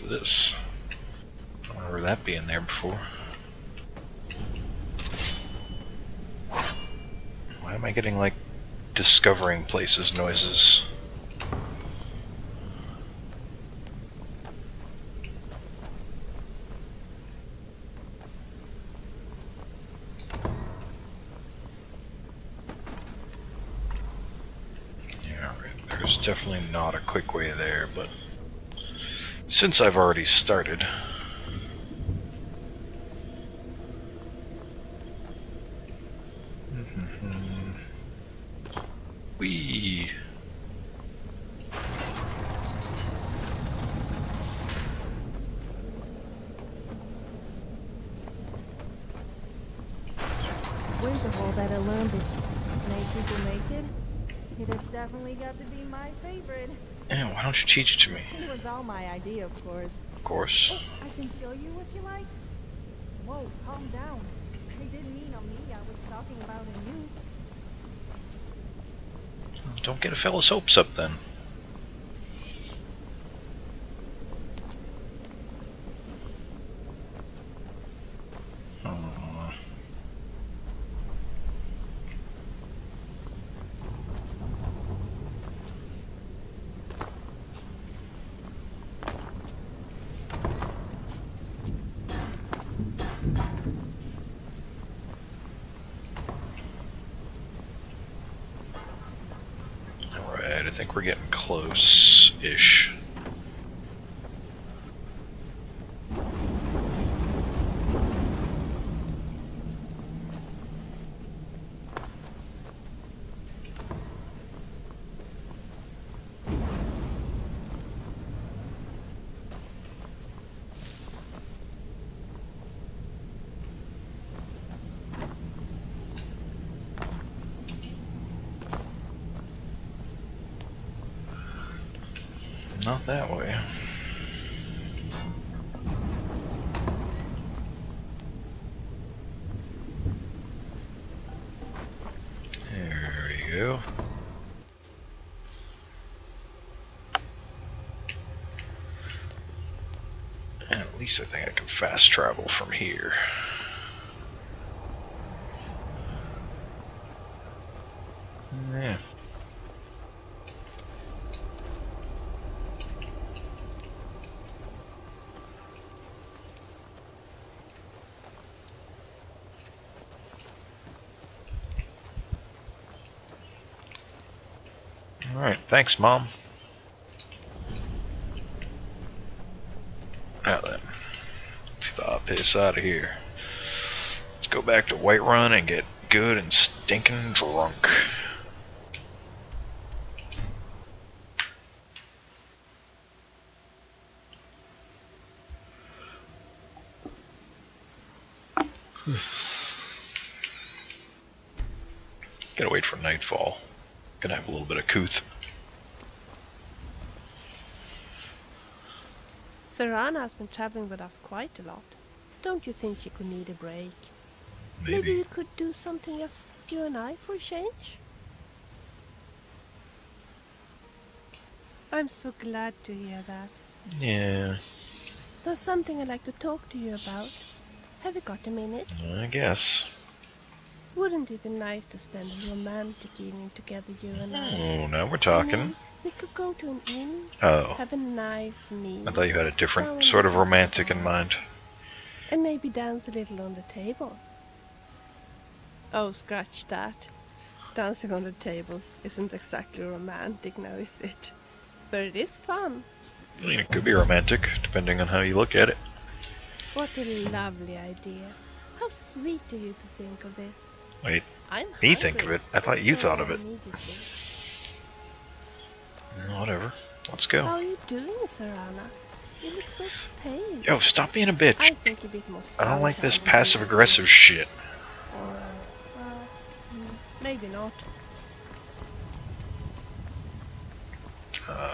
What's this? Don't remember that being there before. Why am I getting, like, discovering places noises? Definitely not a quick way there, but since I've already started, wee. Wonderful that I learned this. Make people naked. It has definitely got to be my favorite. Yeah, why don't you teach it to me? It was all my idea, of course. Of course. Oh, I can show you if you like. Whoa, calm down. They didn't mean on me. I was talking about a new. Don't get a fella's hopes up then. We're getting close-ish. Not that way. There we go. And at least I think I can fast travel from here. Yeah. Alright, thanks, Mom. Now then, let's get the piss out of here. Let's go back to Whiterun and get good and stinking drunk. Gotta wait for nightfall. Gonna have a little bit of couth. Serana has been traveling with us quite a lot. Don't you think she could need a break? Maybe you could do something just you and I for a change? I'm so glad to hear that. Yeah. There's something I'd like to talk to you about. Have you got a minute? I guess. Wouldn't it be nice to spend a romantic evening together, you and I? Oh, now we're talking. And we could go to an inn, have a nice meal. I thought you had a different sort of romantic in mind. And maybe dance a little on the tables. Oh, scratch that. Dancing on the tables isn't exactly romantic now, is it? But it is fun. I mean, it could be romantic, depending on how you look at it. What a lovely idea. How sweet of you to think of this. Wait, me think of it? I thought you thought of it. Whatever. Let's go. How are you doing, Serana? You look so pale. Yo, stop being a bitch. I think you'd be more I don't like this passive-aggressive shit. Maybe not.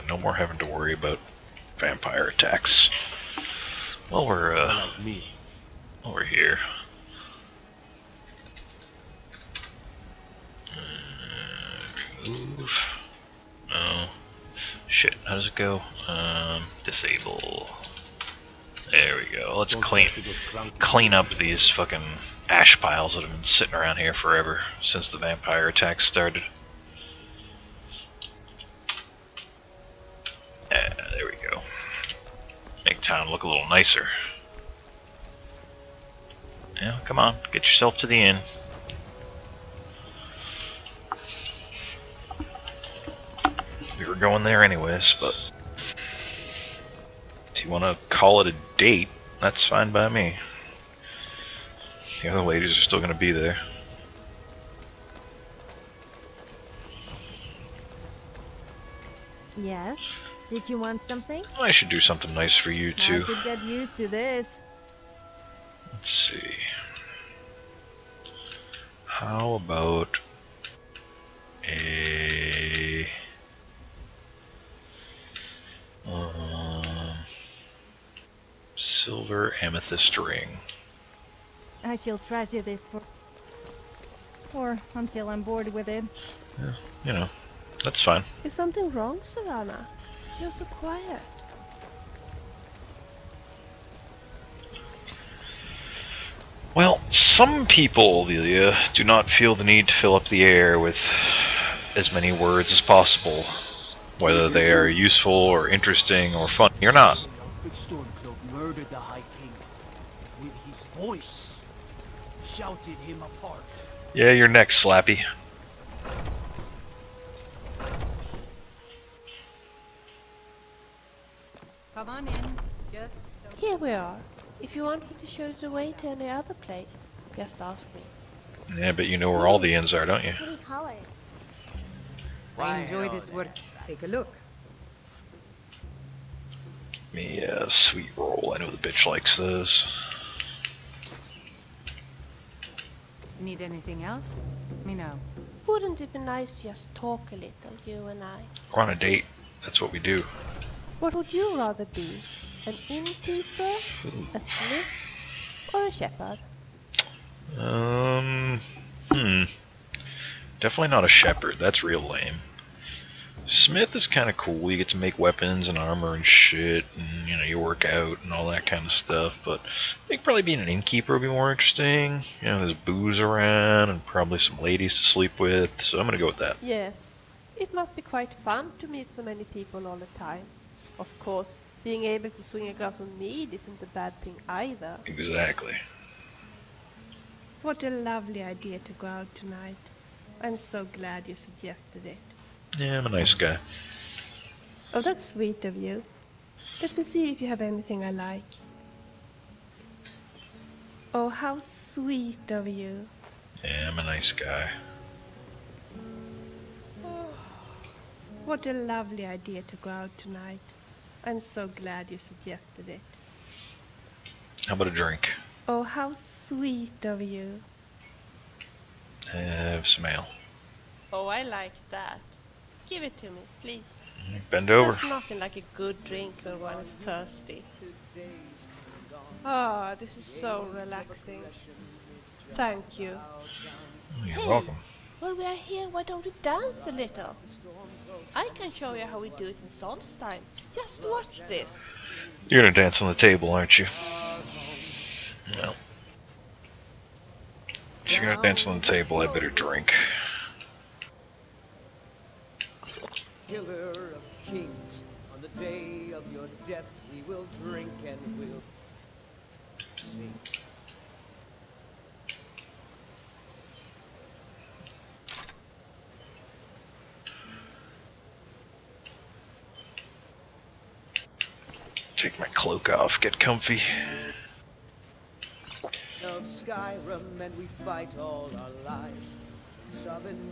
No more having to worry about vampire attacks. Well, we're over here. Remove. No. Shit, how does it go? Disable. There we go. Let's clean up these fucking ash piles that have been sitting around here forever since the vampire attack started. There we go. Make town look a little nicer. Yeah, come on, get yourself to the inn. We were going there anyways, but if you want to call it a date, that's fine by me. The other ladies are still going to be there. Yes? Did you want something? I should do something nice for you, too. I could get used to this. Let's see. How about a... silver amethyst ring. I shall treasure this for... or until I'm bored with it. Yeah, you know, that's fine. Is something wrong, Serana? You're so quiet. Well, some people, Vilja, do not feel the need to fill up the air with as many words as possible, whether they are useful or interesting or funny or not. Stormcloak murdered the High King with his voice, shouted him apart. Yeah, you're next, Slappy. Come on in, just stop. Here we are. If you want me to show you the way to any other place, just ask me. Yeah, but you know where all the inns are, don't you? Pretty colors. I enjoy this work. Take a look. Give me a sweet roll. I know the bitch likes those. Need anything else? Let me know. Wouldn't it be nice to just talk a little, you and I? We're on a date. That's what we do. What would you rather be? An innkeeper, a smith, or a shepherd? Definitely not a shepherd. That's real lame. Smith is kind of cool. You get to make weapons and armor and shit, and you know, you work out and all that kind of stuff. But I think probably being an innkeeper would be more interesting. You know, there's booze around and probably some ladies to sleep with. So I'm gonna go with that. Yes, it must be quite fun to meet so many people all the time. Of course, being able to swing a glass of mead isn't a bad thing either. Exactly. What a lovely idea to go out tonight. I'm so glad you suggested it. Yeah, I'm a nice guy. Oh, that's sweet of you. Let me see if you have anything I like. Oh, how sweet of you. Yeah, I'm a nice guy. Oh, what a lovely idea to go out tonight. I'm so glad you suggested it. How about a drink? Oh, how sweet of you. Have some ale. Oh, I like that. Give it to me, please. Bend over. There's nothing like a good drink when one is thirsty. Oh, this is so relaxing. Thank you. You're welcome. While we are here, why don't we dance a little? I can show you how we do it in Solstheim. Just watch this. You're gonna dance on the table, aren't you? No. If you're gonna dance on the table, I better drink. Killer of kings, on the day of your death we will drink and we'll sing. Take my cloak off, get comfy. Of Skyrim, and we fight all our lives. You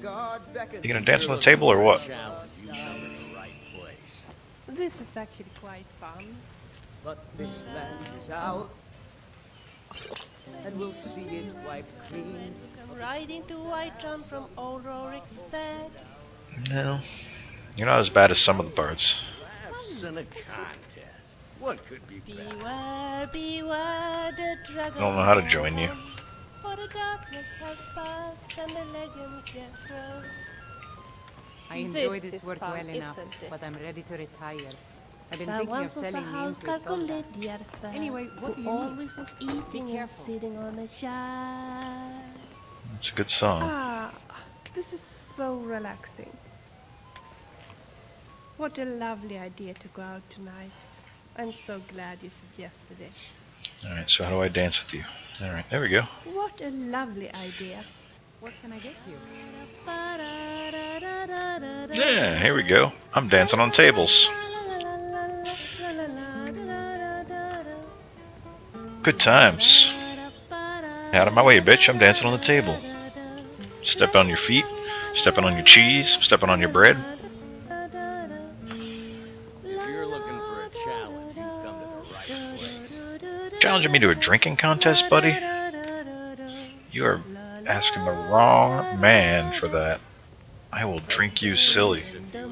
gonna dance on the table or what? This is actually quite fun. But this land is out, and we'll see it wiped clean. Right into Whiterun from old Rorikstead. No, you're not as bad as some of the birds. What could be better? Beware, beware the dragon. I don't know how to join you. The darkness has passed and the legend can grow. I enjoy this work well enough, but I'm ready to retire. I've been thinking of selling you. Anyway, what do you always was eating and sitting on a chair. It's a good song. Ah, this is so relaxing. What a lovely idea to go out tonight. I'm so glad you suggested it. Alright, so how do I dance with you? Alright, there we go. What a lovely idea. What can I get you? Yeah, here we go. I'm dancing on tables. Good times. Out of my way, bitch. I'm dancing on the table. Stepping on your feet. Stepping on your cheese. Stepping on your bread. Challenging me to a drinking contest, buddy? You are asking the wrong man for that. I will drink you silly.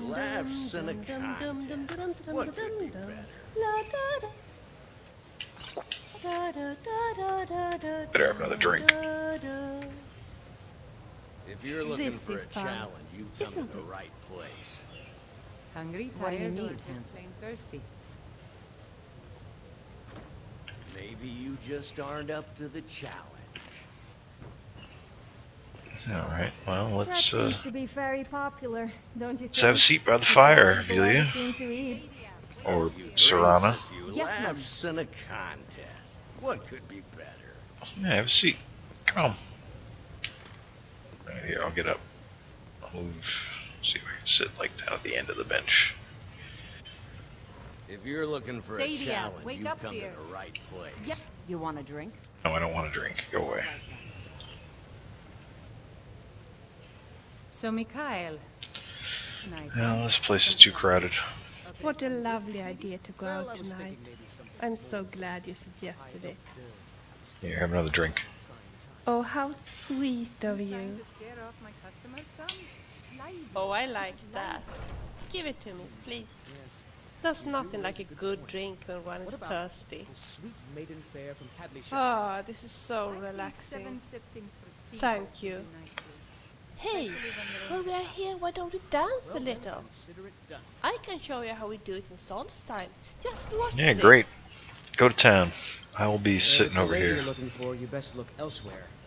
Better have another drink. If you're looking for a challenge, you've come to the right place. Hungry, tired, just thirsty. Maybe you just aren't up to the challenge. Alright, well, let's, that seems to be very popular, don't you think? Let's have a seat by the fire, Vilja. Or Serana. Yes, in a contest. What could be better? Yeah, have a seat. Come on. Right here, I'll get up. I'll move. See if I can sit like down at the end of the bench. If you're looking for a challenge, you come to the right place. Yep. You want a drink? No, I don't want a drink. Go away. So, Mikhail. No, this place is too crowded. What a lovely idea to go out tonight. I'm so glad you suggested it. Here, have another drink. Oh, how sweet of you. Oh, I like that. Give it to me, please. There's nothing like a good drink when one is thirsty. Oh, this is so relaxing. Thank you. Hey, when we are here, why don't we dance a little? I can show you how we do it in Solstheim. Just watch this. Yeah, great. Go to town. I will be sitting over here.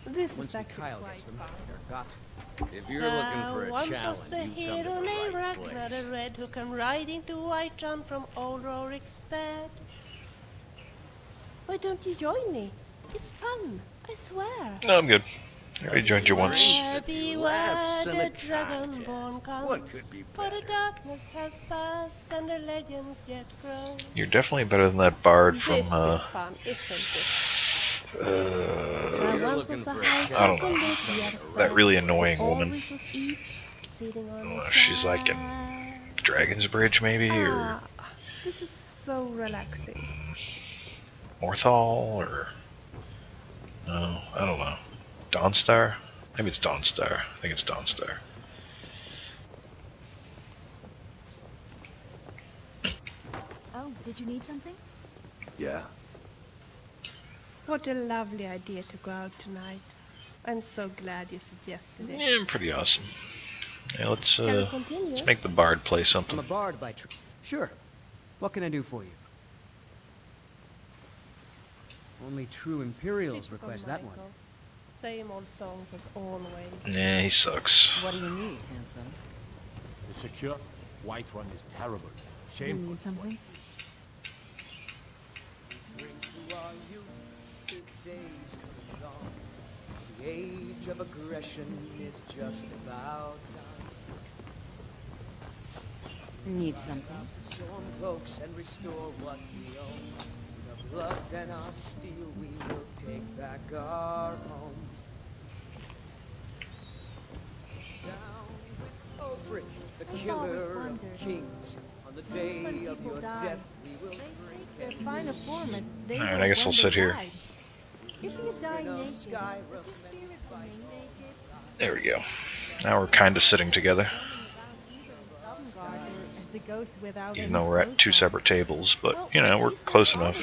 This is actually quite fun. If you're looking for a once challenge, was a hero named Ragnar the Red who came riding to Whiterun from old Rorikstead. Why don't you join me? It's fun, I swear. No, I'm good. I already joined you once. Beware the dragonborn comes, for the darkness has passed and the legend yet grows. You're definitely better than that bard from, This is fun, isn't it? I don't know. That really annoying woman. She's like in Dragon's Bridge, maybe, or this is so relaxing. Morthal, or no, I don't know. Dawnstar? Maybe it's Dawnstar. I think it's Dawnstar. Oh, did you need something? Yeah. What a lovely idea to go out tonight. I'm so glad you suggested it. Yeah, pretty awesome. Yeah, let's make the bard play something. I'm a bard by trade. Sure. What can I do for you? Only true Imperials request that one. Same old songs as always. Yeah, he sucks. What do you need, handsome? The secure Whiterun is terrible. Shameful. You need something? Days come along. The age of aggression is just about done. Need something? Storm cloaks and restore what we own. The blood and our steel, we will take back our home. Down with Ofric, the killer of kings. On the day of your death, we will break their form as they die. Alright, I guess I'll sit here. If you die naked, there we go. Now we're kind of sitting together. Even though we're at two separate tables, but, you know, we're close enough.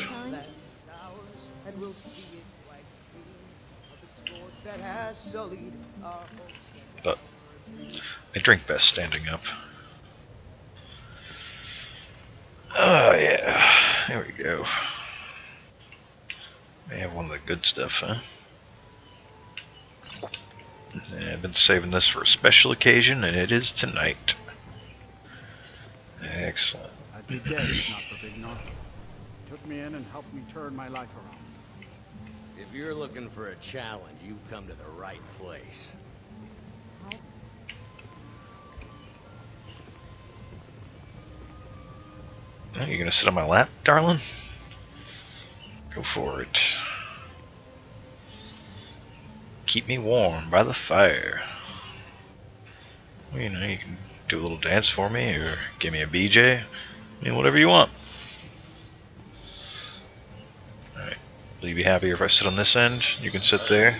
But I drink best standing up. yeah. There we go. They have one of the good stuff, huh? Yeah, I've been saving this for a special occasion, and it is tonight. Excellent. I'd be dead if not for Big Nog. Took me in and helped me turn my life around. If you're looking for a challenge, you've come to the right place. Oh, you're gonna sit on my lap, darling? Go for it. Keep me warm by the fire. Well, you know, you can do a little dance for me, or give me a BJ. I mean, whatever you want. Alright, will you be happier if I sit on this end? You can sit there.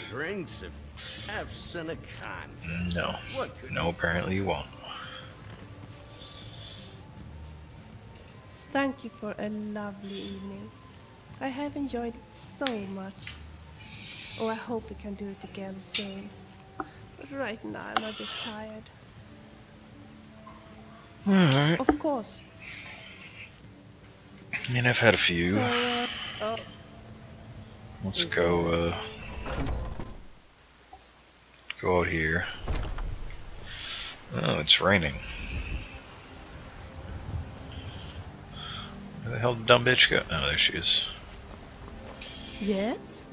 No. No, apparently you won't. Thank you for a lovely evening. I have enjoyed it so much. Oh, I hope we can do it again soon. But right now I'm a bit tired. Alright. Of course. I mean, I've had a few. So, let's go, go out here. Oh, it's raining. Where the hell did the dumb bitch go? Oh, there she is. Yes?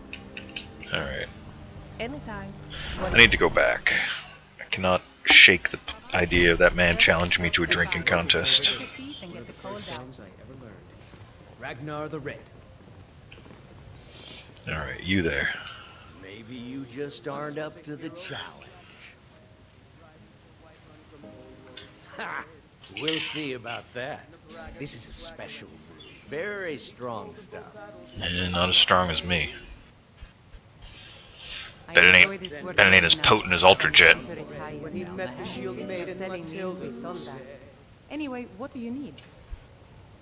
Alright. Anytime. I need to go back. I cannot shake the idea of that man challenging me to a drinking contest. Ragnar the Red. Alright, you there. Maybe you just aren't up to the challenge. Ha! We'll see about that. This is a special brew. Very strong stuff. And not as strong as me. Bet it ain't as potent as Ultra Jet. Anyway, what do you need?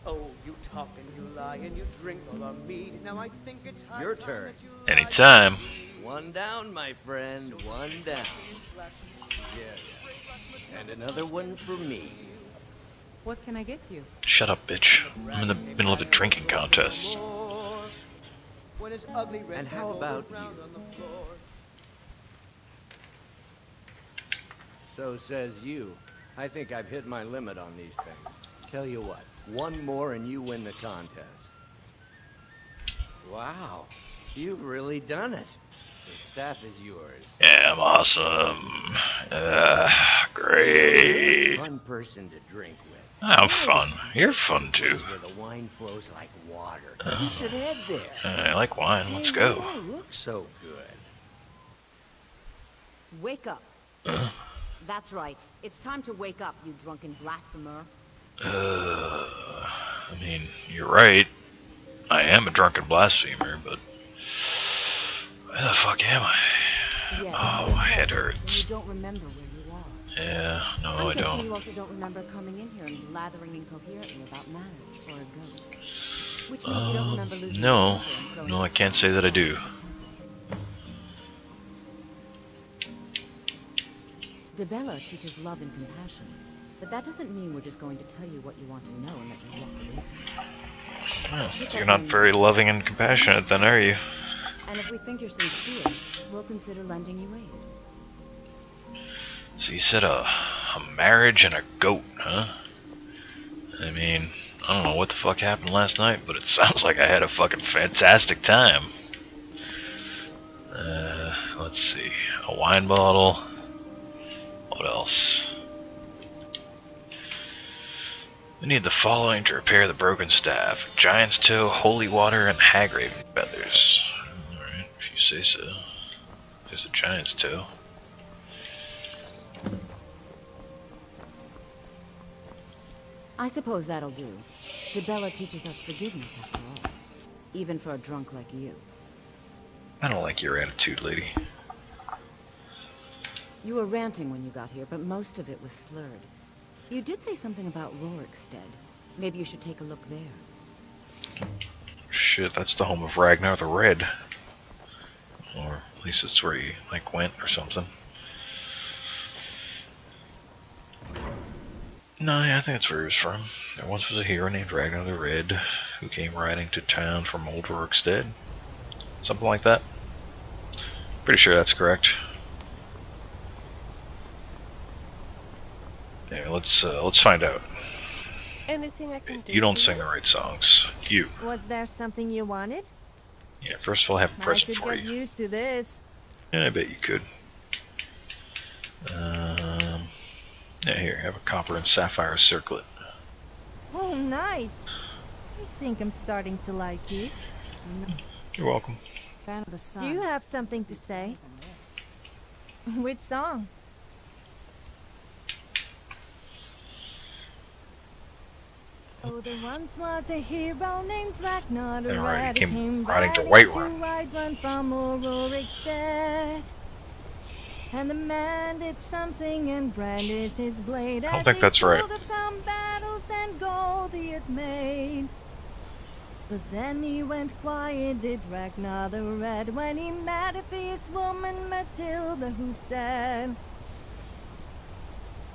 Oh, you talk and you lie and you drink all our mead. Now I think it's your turn. Anytime. One down, my friend. One down. Yeah. And another one for me. What can I get you? Shut up, bitch. I'm in the middle of a drinking contest. And how about you? So says you. I think I've hit my limit on these things. Tell you what, one more and you win the contest. Wow, you've really done it. The staff is yours. Yeah, I'm awesome. Great. Fun person to drink with. I'm fun. You're fun too. Where the wine flows like water. You should head there. I like wine. Let's go. You look so good. Wake up. That's right. It's time to wake up, you drunken blasphemer. I mean, you're right. I am a drunken blasphemer, but where the fuck am I? Yes, oh, my head hurts. You don't remember where you are. Yeah, no, I don't. You also don't remember coming in here and blathering incoherently about marriage or a goat. Which means you don't remember losing. No, I can't say that I do. Dibella teaches love and compassion, but that doesn't mean we're just going to tell you what you want to know and let you walk away from us. Well, you're not very loving and compassionate then, are you? And if we think you're sincere, we'll consider lending you aid. So you said a marriage and a goat, huh? I mean, I don't know what the fuck happened last night, but it sounds like I had a fucking fantastic time. Let's see, a wine bottle. What else? We need the following to repair the broken staff: Giant's Toe, Holy Water, and Hagraven Feathers. Alright, if you say so. There's the Giant's Toe. I suppose that'll do. Dibella teaches us forgiveness after all. Even for a drunk like you. I don't like your attitude, lady. You were ranting when you got here, but most of it was slurred. You did say something about Rorikstead. Maybe you should take a look there. Shit, that's the home of Ragnar the Red. Or at least it's where he, like, went or something. No, yeah, I think that's where he was from. There once was a hero named Ragnar the Red who came riding to town from old Rorikstead. Something like that. Pretty sure that's correct. Yeah, let's find out. Anything I can do? You don't sing the right songs. You. Was there something you wanted? Yeah, first of all, I have a present for you. I could get used to this. Yeah, I bet you could. Yeah, here, have a copper and sapphire circlet. Oh, nice. I think I'm starting to like you. You're welcome. Fan of the song. Do you have something to say? Which song? Oh, there once was a hero named Ragnar the Red. He came riding to Whiterun from Rorikstead. And the man did something and brandished his blade. I don't think that's right. Of some battles and gold he had made. But then he went quiet, did Ragnar the Red, when he met a fierce woman, Matilda, who said,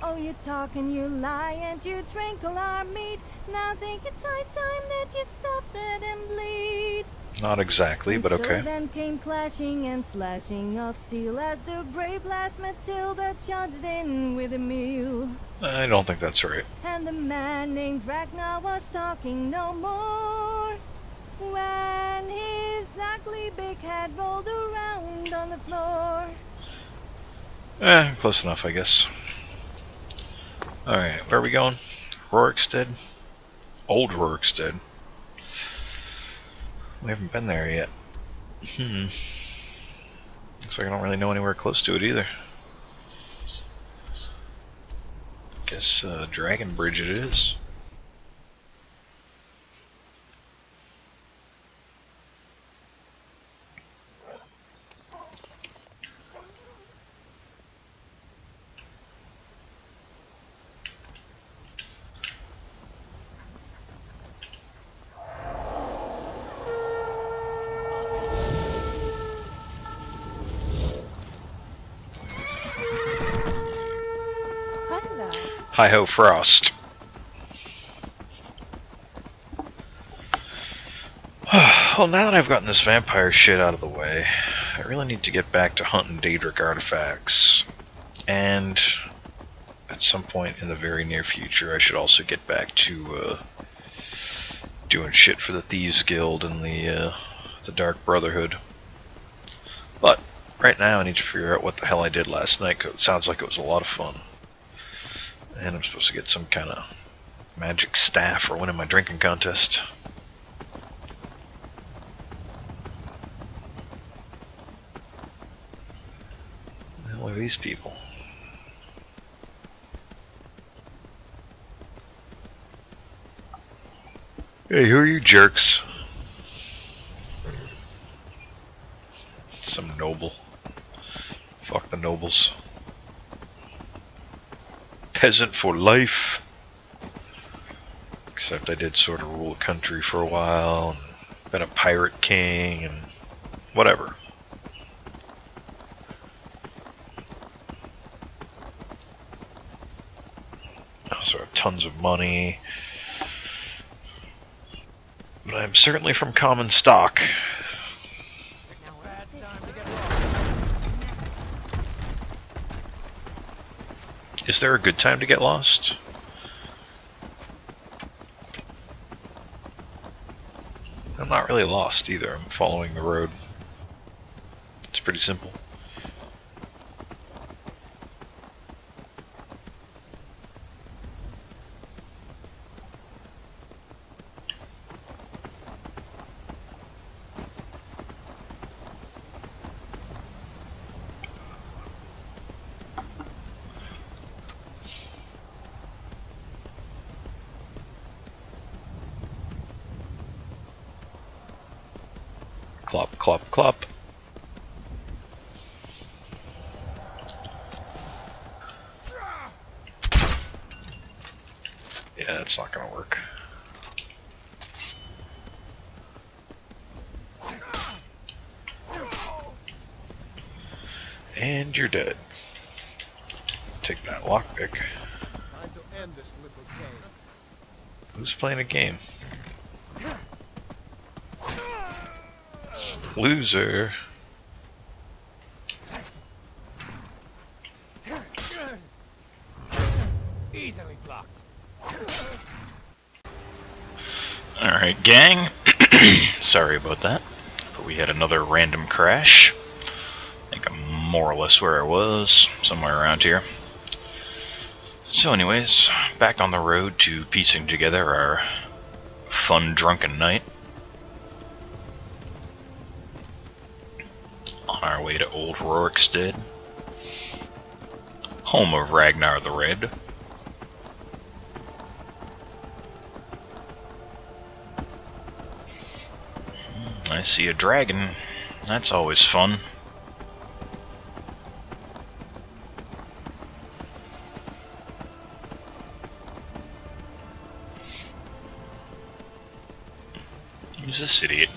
"Oh, you talk and you lie and you drink all our meat. Now think it's high time that you stop that and bleed." Not exactly, but okay. So then came clashing and slashing of steel as the brave lass Matilda charged in with a meal. I don't think that's right. And the man named Ragnar was talking no more when his ugly big head rolled around on the floor. Eh, close enough, I guess. Alright, where are we going? Rorikstead? Old Rorikstead. We haven't been there yet. Looks like I don't really know anywhere close to it either. Guess Dragon Bridge it is. Hi-ho, Frost. Well, now that I've gotten this vampire shit out of the way, I really need to get back to hunting Daedric artifacts. And at some point in the very near future, I should also get back to doing shit for the Thieves Guild and the Dark Brotherhood. But right now, I need to figure out what the hell I did last night, 'cause it sounds like it was a lot of fun. And I'm supposed to get some kind of magic staff for winning my drinking contest. What are these people? Hey, who are you jerks? Some noble. Fuck the nobles. Peasant for life. Except I did sort of rule the country for a while, and been a pirate king and whatever. I also have tons of money. But I'm certainly from common stock. Is there a good time to get lost? I'm not really lost either. I'm following the road. It's pretty simple. And you're dead. Take that lockpick. Time to end this little game. Who's playing a game? Loser. Easily blocked. All right, gang. Sorry about that, but we had another random crash. I think I'm more or less where I was, somewhere around here. So anyways, back on the road to piecing together our fun drunken night. On our way to old Rorikstead, home of Ragnar the Red. I see a dragon, that's always fun. Who's this idiot?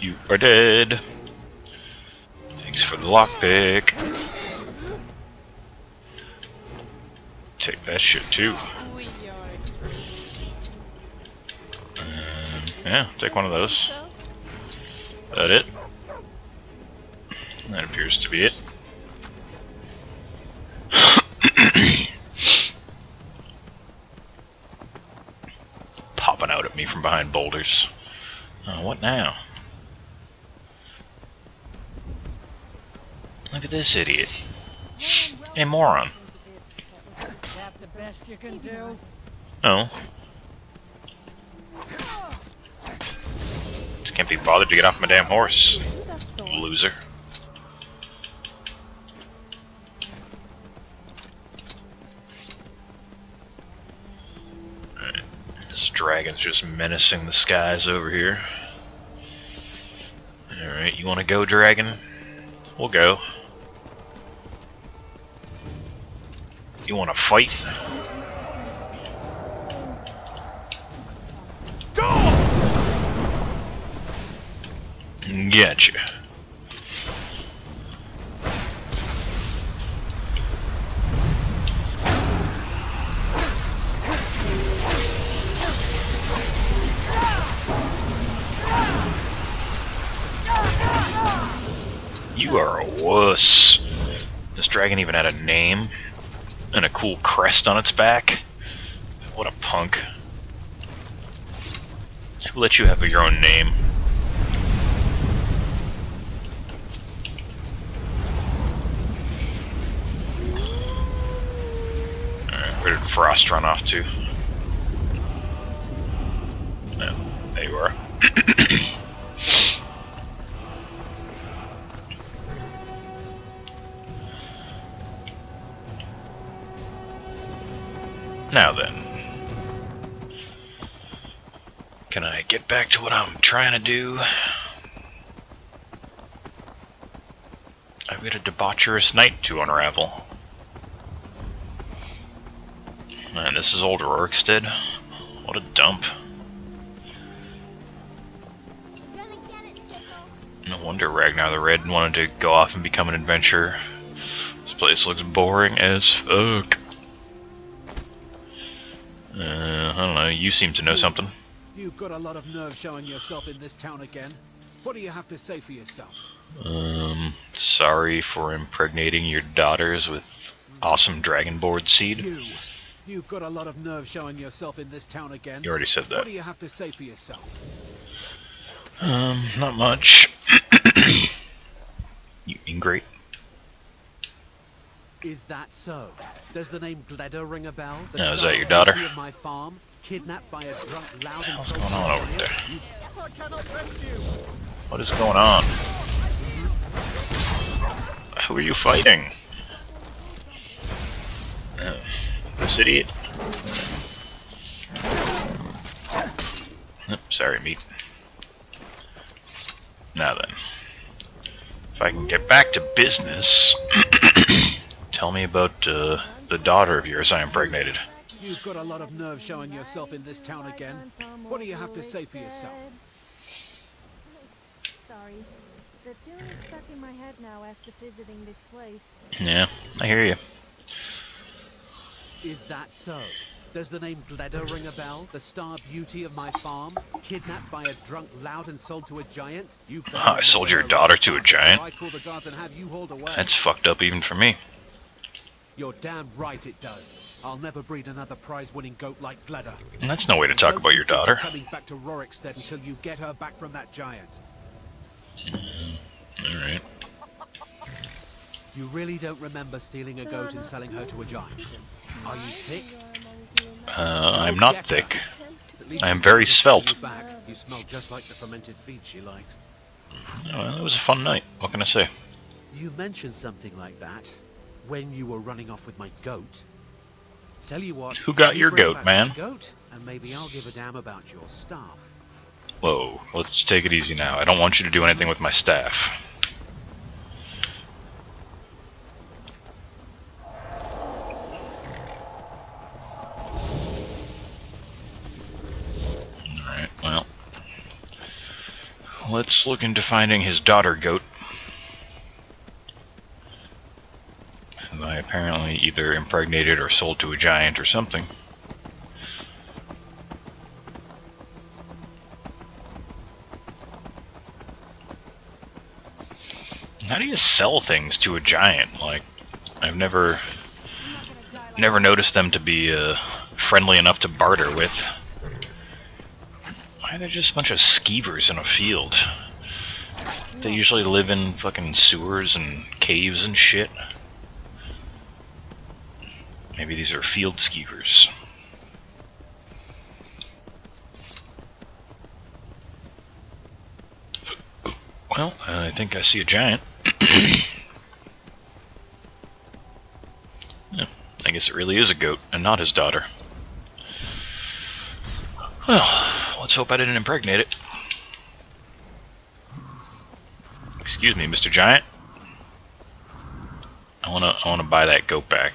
You are dead. Thanks for the lockpick. Take that shit too. Yeah, take one of those. Is that it? That appears to be it. Popping out at me from behind boulders. What now? Look at this idiot. Hey, moron. The best you can do. Oh. Just can't be bothered to get off my damn horse. Loser. Alright. This dragon's just menacing the skies over here. Alright, you wanna go, dragon? We'll go. You want to fight? Gotcha. You are a wuss. This dragon even had a name. And a cool crest on its back. What a punk. Who let you have your own name? Alright, where did Frost run off to? Oh, there you are. Now then, can I get back to what I'm trying to do? I've got a debaucherous night to unravel. Man, this is old Rorikstead. What a dump. No wonder Ragnar the Red wanted to go off and become an adventurer. This place looks boring as fuck. I don't know, you seem to know something. You've got a lot of nerve showing yourself in this town again. What do you have to say for yourself? Sorry for impregnating your daughters with awesome dragonborn seed. You've got a lot of nerve showing yourself in this town again. You already said that. What do you have to say for yourself? Not much. You ingrate. Is that so? Does the name Gleda ring a bell? No, is that your daughter? My farm, kidnapped by a drunk, loud and what's going on over there? What is going on? Who are you fighting? This idiot? Oh, sorry, meat. Now then. If I can get back to business... Tell me about the daughter of yours I impregnated. You've got a lot of nerve showing yourself in this town again. What do you have to say for yourself? Sorry. The tune is stuck in my head now after visiting this place. Yeah, I hear you. Is that so? Does the name Gleda ring a bell? The star beauty of my farm? Kidnapped by a drunk lout and sold to a giant? You I sold your daughter to a giant? I call the guards and have you hauled away. That's fucked up even for me. You're damn right it does. I'll never breed another prize-winning goat like Gleda. That's no way to talk about your daughter. Coming back to Rorikstead until you get her back from that giant. Alright. You really don't remember stealing a goat and selling her to a giant? Are you thick? I'm not thick. I'm very svelte. You smell just like the fermented feed she likes. Oh, that was a fun night. What can I say? You mentioned something like that when you were running off with my goat. Tell you what. Who got your goat, man? Goat, and maybe I'll give a damn about your staff. Whoa, let's take it easy now. I don't want you to do anything with my staff. Well, let's look into finding his daughter goat, who I apparently either impregnated or sold to a giant or something. How do you sell things to a giant? Like, I've never noticed them to be friendly enough to barter with. They're just a bunch of skeevers in a field. They usually live in fucking sewers and caves and shit. Maybe these are field skeevers. Well, I think I see a giant. Yeah, I guess it really is a goat and not his daughter. Well, let's hope I didn't impregnate it. Excuse me, Mr. Giant. I wanna buy that goat back.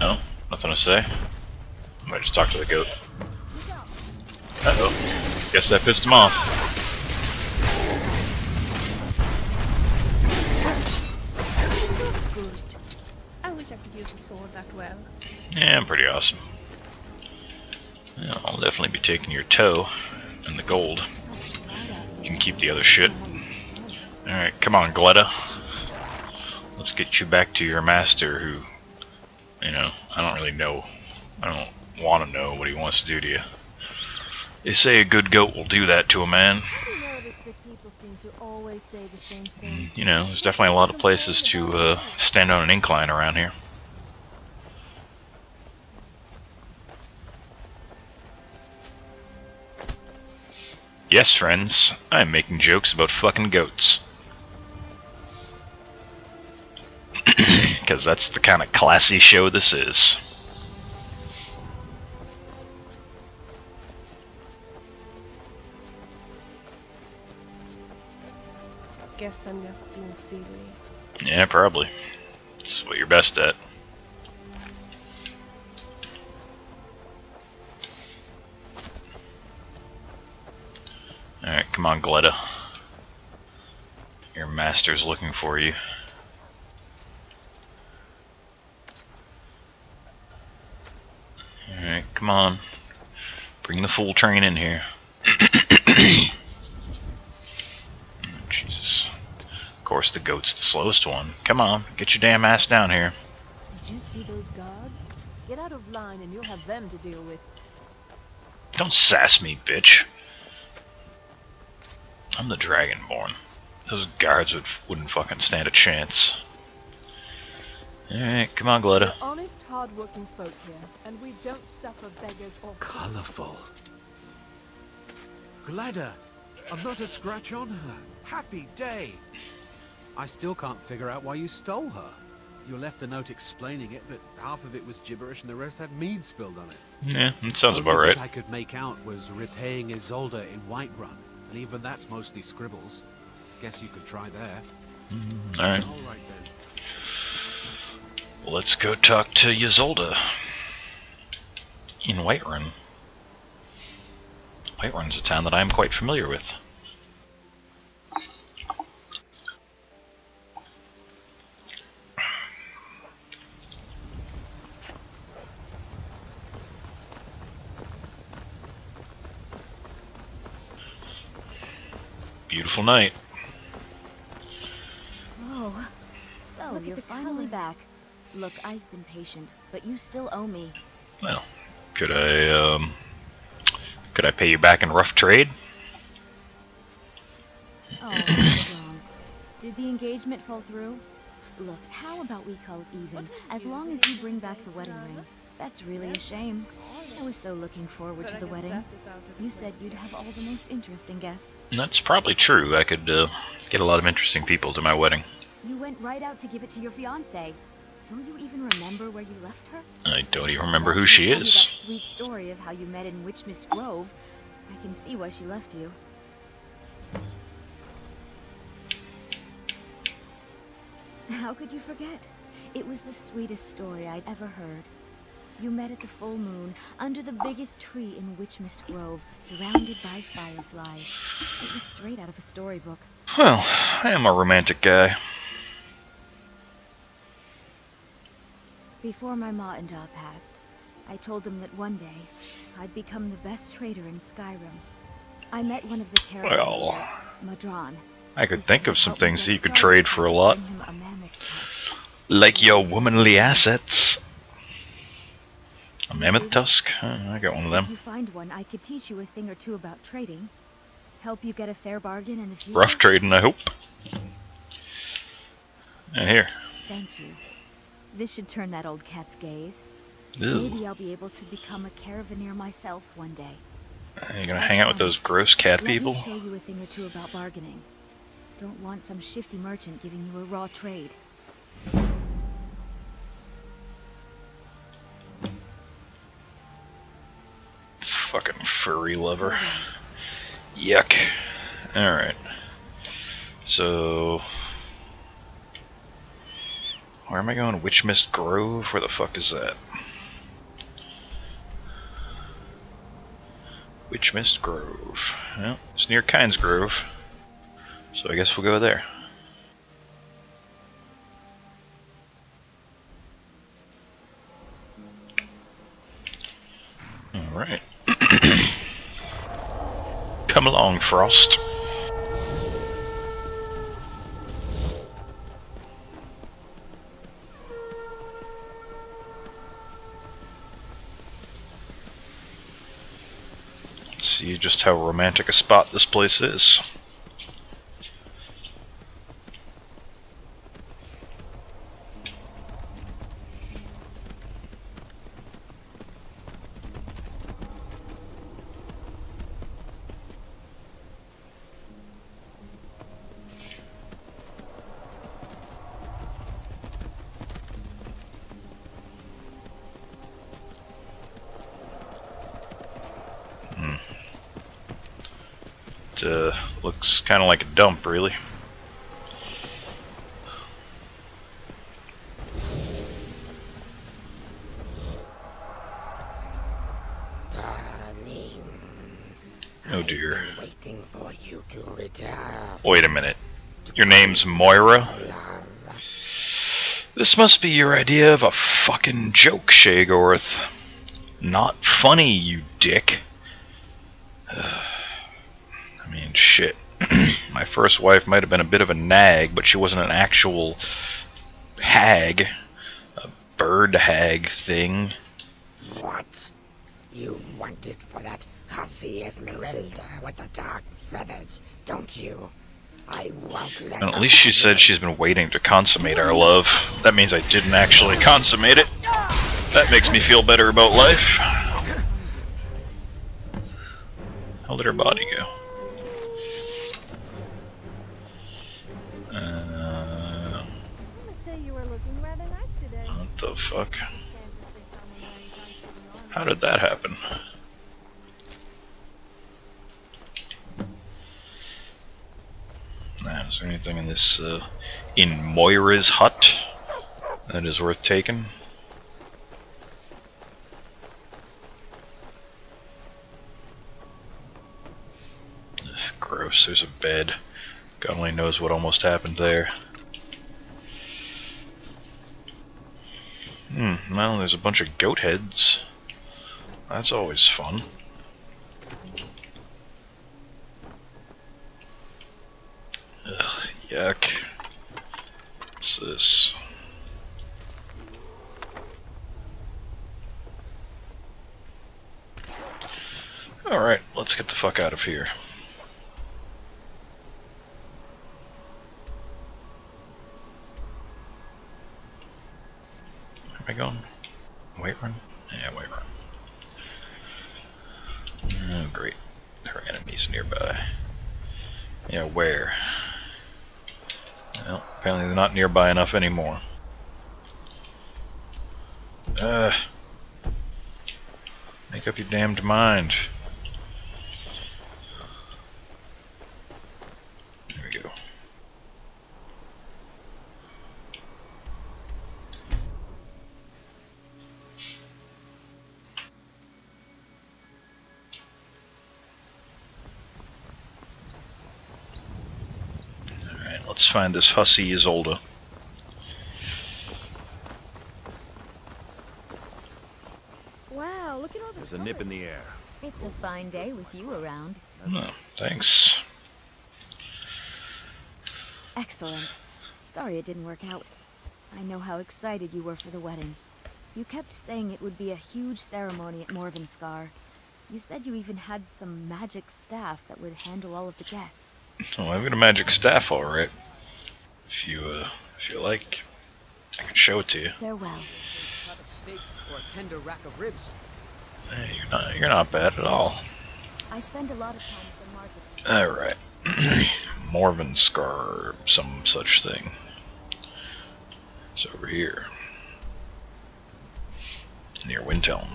No, nothing to say. I might just talk to the goat. Uh oh, guess that pissed him off. Good. I wish I could use a sword that well. Yeah, I'm pretty awesome. I'll definitely be taking your toe and the gold. You can keep the other shit. Alright, come on, Gleda. Let's get you back to your master who, you know, I don't really know. I don't want to know what he wants to do to you. They say a good goat will do that to a man. You know, there's definitely a lot of places to stand on an incline around here. Yes, friends, I'm making jokes about fucking goats. Because that's the kind of classy show this is. Guess I'm just being silly. Yeah, probably. It's what you're best at. Alright, come on, Gleda. Your master's looking for you. Alright, come on. Bring the full train in here. Oh, Jesus. Of course, the goat's the slowest one. Come on, get your damn ass down here. Did you see those guards? Get out of line and you'll have them to deal with. Don't sass me, bitch. I'm the Dragonborn. Those guards wouldn't fucking stand a chance. Alright, come on, Gleda. We're honest, hard-working folk here, and we don't suffer beggars or... Colorful. Gleda, I'm not a scratch on her. Happy day. I still can't figure out why you stole her. You left a note explaining it, but half of it was gibberish and the rest had mead spilled on it. Yeah, that sounds about right. What I could make out was repaying Ysolda in Whiterun. And even that's mostly scribbles. Guess you could try there. Alright. Well, let's go talk to Ysolda. In Whiterun. Whiterun's a town that I'm quite familiar with. Beautiful night. Oh, so you're finally back. Look, I've been patient, but you still owe me. Well, could I pay you back in rough trade? Oh, that's wrong. Did the engagement fall through? Look, how about we call it even, as long as you bring back the wedding ring. That's really a shame. I was so looking forward to the wedding. You said you'd have all the most interesting guests. That's probably true. I could get a lot of interesting people to my wedding. You went right out to give it to your fiancé. Don't you even remember where you left her? I don't even remember who she is. That sweet story of how you met in Witchmist Grove. I can see why she left you. How could you forget? It was the sweetest story I'd ever heard. You met at the full moon, under the biggest tree in Witchmist Grove, surrounded by fireflies. It was straight out of a storybook. Well, I am a romantic guy. Before my ma and da passed, I told them that one day, I'd become the best trader in Skyrim. I met one of the characters, Madron. I could think of some things that you could trade for a lot. Like your womanly assets. A mammoth tusk? I got one of them. If you find one, I could teach you a thing or two about trading. Help you get a fair bargain in the future. Rough trading, I hope. And here. Thank you. This should turn that old cat's gaze. Ew. Maybe I'll be able to become a caravaneer myself one day. Are you gonna hang out with those gross cat people? Let me show you a thing or two about bargaining. Don't want some shifty merchant giving you a raw trade. Fucking furry lover. Yuck. Alright. So... where am I going? Witchmist Grove? Where the fuck is that? Witchmist Grove. Well, it's near Kynes Grove. So I guess we'll go there. Alright. Come along, Frost. Let's see just how romantic a spot this place is. Looks kind of like a dump, really. Oh dear. Waiting for you to return. Wait a minute. Your name's Moira? This must be your idea of a fucking joke, Shagorth. Not funny, you dick. Shit. My first wife might have been a bit of a nag, but she wasn't an actual hag. A bird hag thing. What? You want it for that hussy Esmeralda with the dark feathers, don't you? I won't let her. At least she said she's been waiting to consummate our love. That means I didn't actually consummate it. That makes me feel better about life. How did her body go? What the fuck? How did that happen? Nah, is there anything in this, in Moira's hut that is worth taking? Ugh, gross, there's a bed. God only knows what almost happened there. Well, there's a bunch of goat heads. That's always fun. Deck. What's this? Alright, let's get the fuck out of here. Where am I going? Whiterun? Yeah, Whiterun. Oh, great. There are enemies nearby. Yeah, where? Well, apparently they're not nearby enough anymore. Make up your damned mind. Let's find this hussy Ysolda. Wow, look at all there's colors. A nip in the air. It's a fine day with you around. No, thanks. Excellent. Sorry it didn't work out. I know how excited you were for the wedding. You kept saying it would be a huge ceremony at Morvunskar. You said you even had some magic staff that would handle all of the guests. Oh, I've got a magic staff, all right. If you like, I can show it to you. Farewell. Hey, you're not bad at all. I spend a lot of time at the markets. All right, Morvunskar, some such thing. It's over here near Windhelm.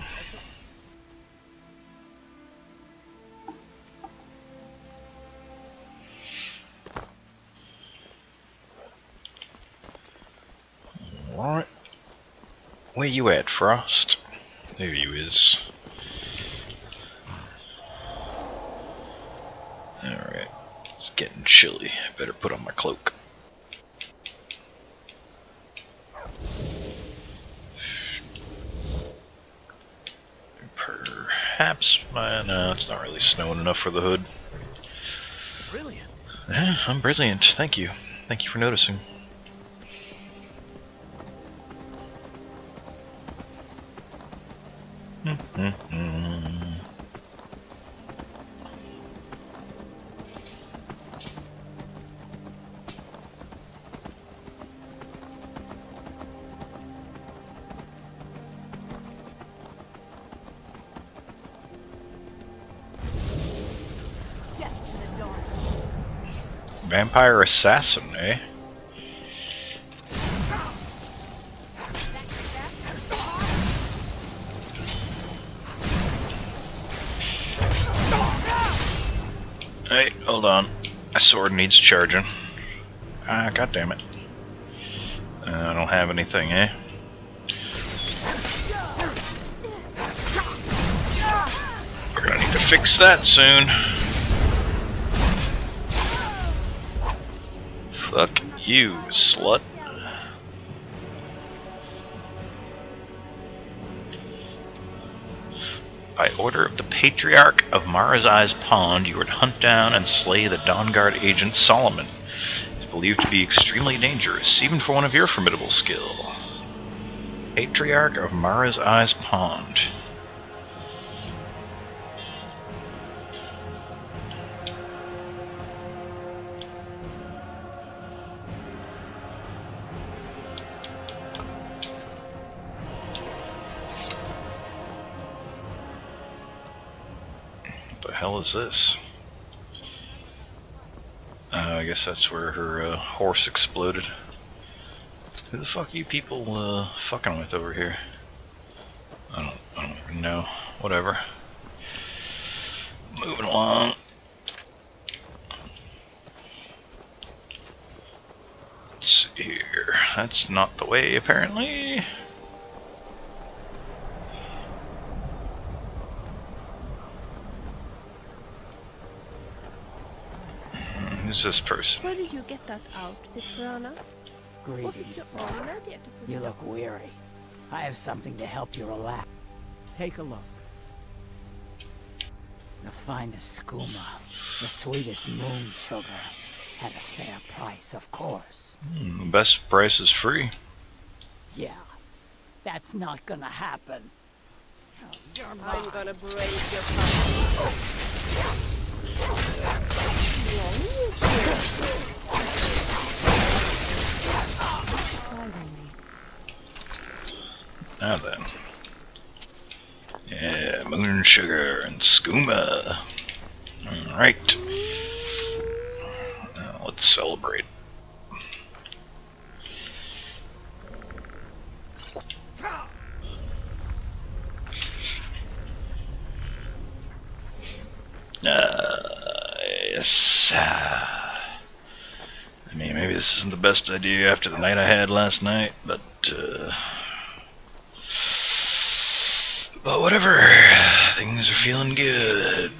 Alright. Where you at, Frost? There you is. Alright. It's getting chilly. I better put on my cloak. Perhaps no, it's not really snowing enough for the hood. Brilliant. Yeah, I'm brilliant. Thank you. Thank you for noticing. Vampire assassin, eh? Hey, hold on. My sword needs charging. Ah, goddammit. I don't have anything, eh? We're gonna need to fix that soon. Fuck you, slut. By order of the Patriarch of Marazai's Pond, you are to hunt down and slay the Dawnguard agent Solomon. He's believed to be extremely dangerous, even for one of your formidable skill. Patriarch of Marazai's Pond. This? I guess that's where her horse exploded. Who the fuck are you people fucking with over here? I don't even know. Whatever. Moving along. Let's see here. That's not the way, apparently. This person. Where did you get that outfit, Serana? Greetings, brother. You look weary. I have something to help you relax. Take a look. The finest skooma, the sweetest moon sugar, At a fair price, of course. The best price is free. Yeah, that's not gonna happen. I'm gonna break your pocket. Now then. Yeah, moon sugar and skooma. Alright. Let's celebrate. Yes. I mean, maybe this isn't the best idea after the night I had last night, but whatever. Things are feeling good.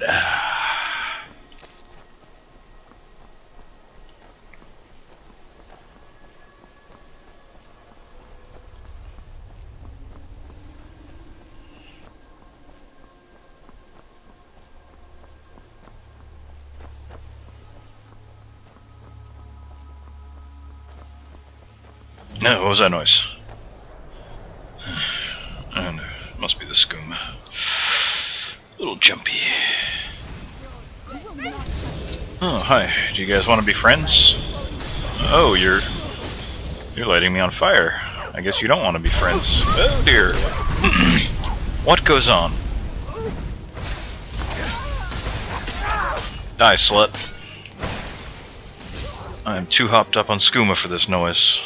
No, what was that noise? I don't know. It must be the skooma. A little jumpy. Oh, hi. Do you guys want to be friends? Oh, you're lighting me on fire. I guess you don't want to be friends. Oh dear. What goes on? Die, slut. I am too hopped up on skooma for this noise.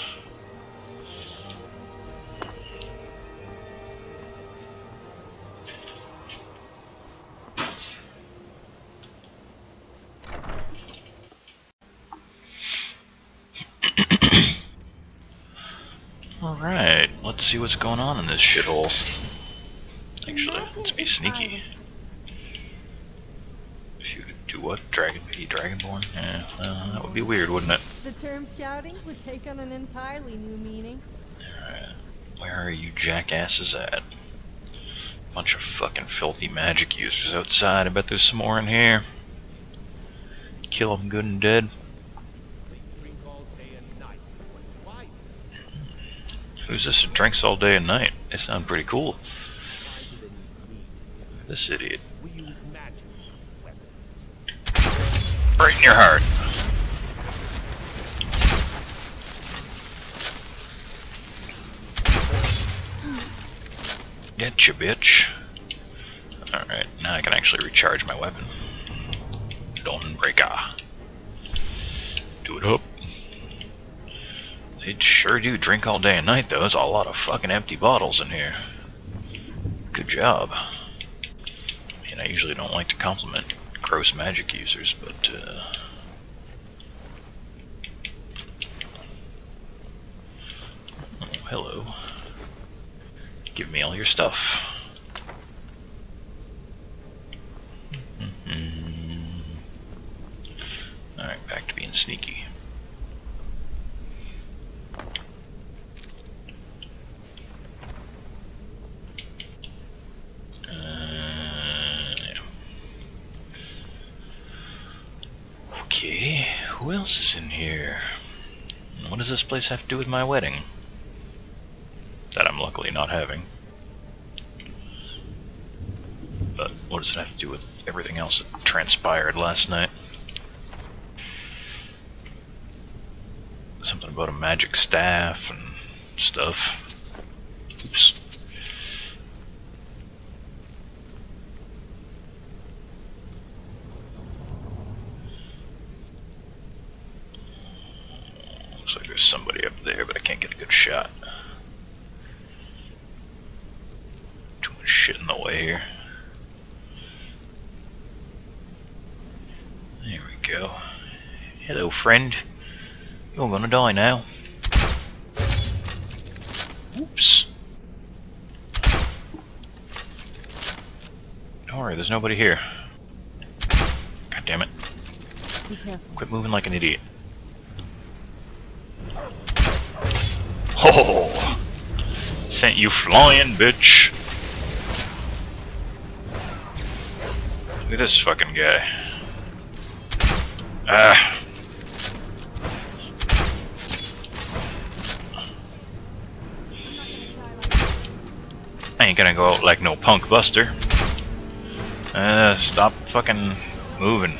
See what's going on in this shithole. Actually, let's be sneaky. If you do what? Dragon? Be dragonborn? Yeah, that would be weird, wouldn't it? The term shouting would take on an entirely new meaning. Alright, where are you jackasses at? Bunch of fucking filthy magic users outside. I bet there's some more in here. Kill them good and dead. Who's this that drinks all day and night? They sound pretty cool. This idiot. Right in your heart. Getcha, bitch. Alright, now I can actually recharge my weapon. Dawnbreaker. Do it up. They sure do drink all day and night, though. There's a lot of fucking empty bottles in here. Good job. I mean, I usually don't like to compliment gross magic users, but, oh, hello. Give me all your stuff. Alright, back to being sneaky. Who else is in here? What does this place have to do with my wedding? That I'm luckily not having. But what does it have to do with everything else that transpired last night? Something about a magic staff and stuff. Oops. Somebody up there, but I can't get a good shot. Too much shit in the way here. There we go. Hello, friend. You're gonna die now. Oops. Don't worry, there's nobody here. God damn it. Quit moving like an idiot. Oh, sent you flying, bitch. Look at this fucking guy. Ah, gonna go out like no punk buster. Stop fucking moving.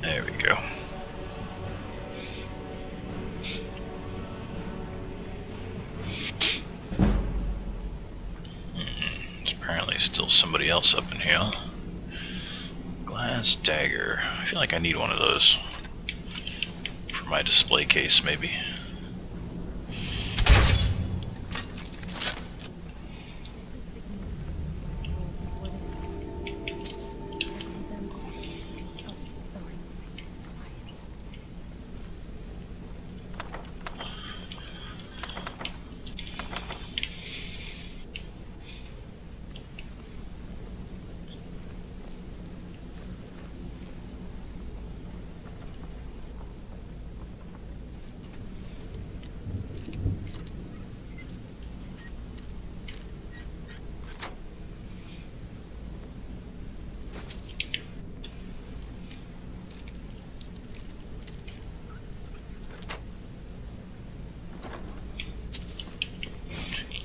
There we go. There's apparently still somebody else up in here. Glass dagger. I feel like I need one of those. For my display case, maybe.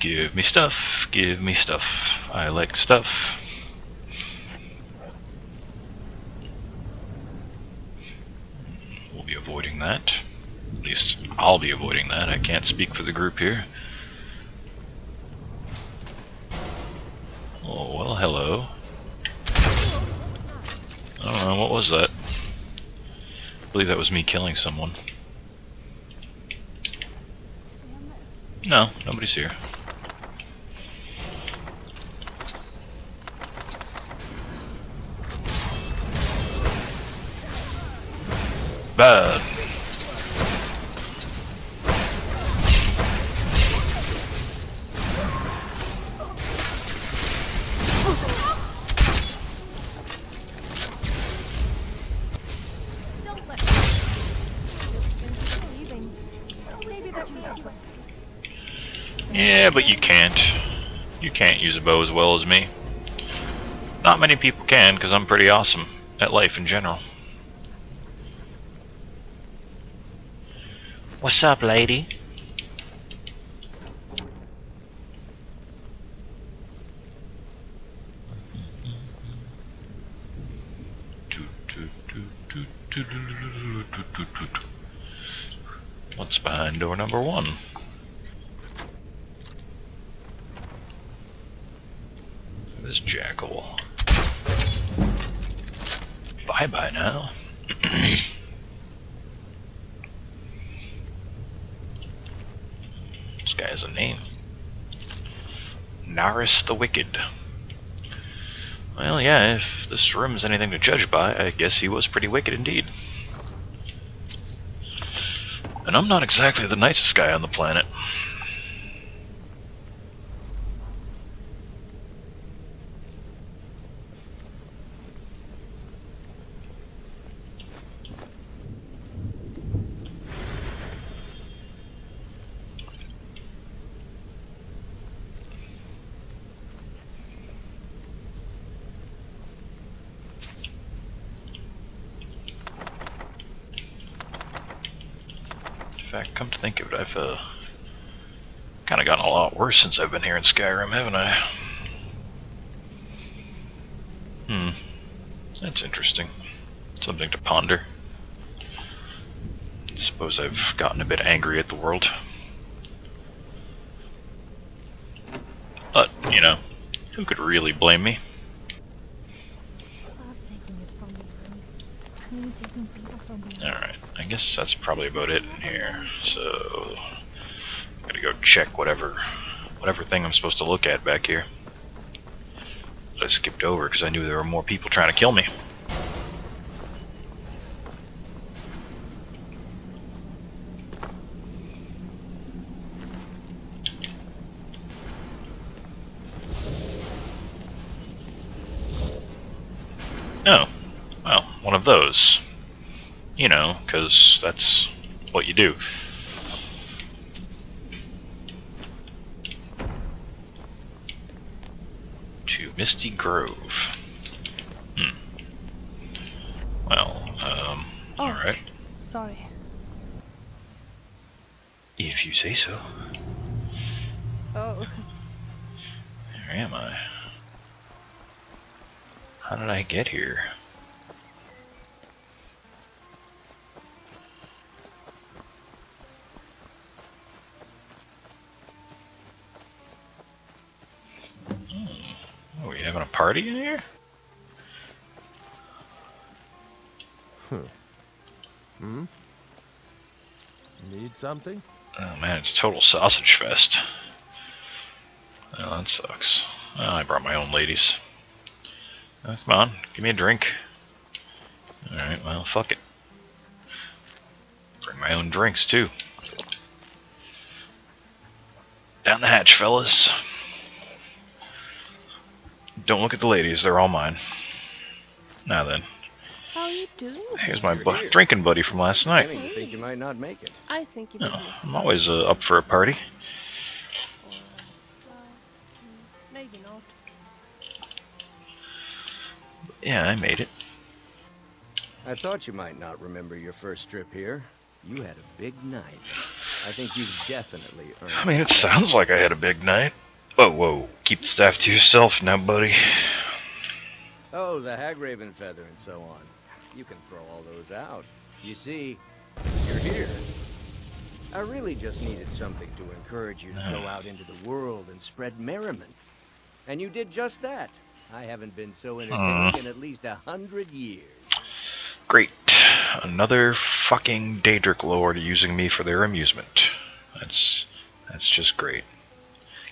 Give me stuff, give me stuff. I like stuff. We'll be avoiding that. At least I'll be avoiding that. I can't speak for the group here. Oh, well, hello. I don't know, what was that? I believe that was me killing someone. No, nobody's here. Bad. Yeah, but you can't. You can't use a bow as well as me. Not many people can, because I'm pretty awesome at life in general. What's up, lady? What's behind door number one? This jackal. Bye bye now. This guy has a name. Naris the Wicked. Well, yeah, if this room is anything to judge by, I guess he was pretty wicked indeed. And I'm not exactly the nicest guy on the planet. In fact, come to think of it, I've kind of gotten a lot worse since I've been here in Skyrim, haven't I? Hmm. That's interesting. Something to ponder. I suppose I've gotten a bit angry at the world. But, you know, who could really blame me? Alright, I guess that's probably about it in here, so I'm gonna go check whatever thing I'm supposed to look at back here. I skipped over because I knew there were more people trying to kill me. Oh, well, one of those. You know, because that's what you do. To Misty Grove. Hmm. Well, oh, alright. Sorry. If you say so. Oh. Where am I? How did I get here? Oh, are we having a party in here? Hmm? Need something? Oh man, it's a total sausage fest. Well, that sucks. Well, I brought my own ladies. Oh, come on, give me a drink. Alright, well, fuck it. Bring my own drinks, too. Down the hatch, fellas. Don't look at the ladies, they're all mine. Now then. How you doing? Here's my drinking buddy from last night. I think you might not make it. I think you might. I'm always up for a party. Maybe not. Yeah, I made it. I thought you might not remember your first trip here. You had a big night. I think you've definitely earned it. I mean, it sounds like I had a big night. Whoa, whoa. Keep the staff to yourself now, buddy. Oh, the Hagraven feather and so on. You can throw all those out. You see, you're here. I really just needed something to encourage you to go out into the world and spread merriment. And you did just that. I haven't been so entertained in at least 100 years. Great. Another fucking Daedric lord using me for their amusement. That's just great.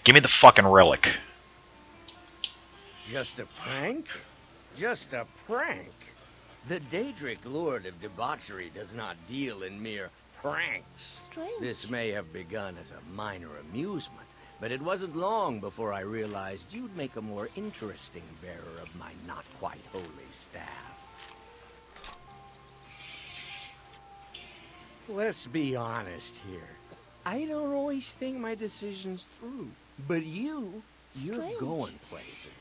Give me the fucking relic. Just a prank? Just a prank? The Daedric Lord of Debauchery does not deal in mere pranks. Strange. This may have begun as a minor amusement, but it wasn't long before I realized you'd make a more interesting bearer of my not-quite-holy staff. Let's be honest here. I don't always think my decisions through, but you're going places.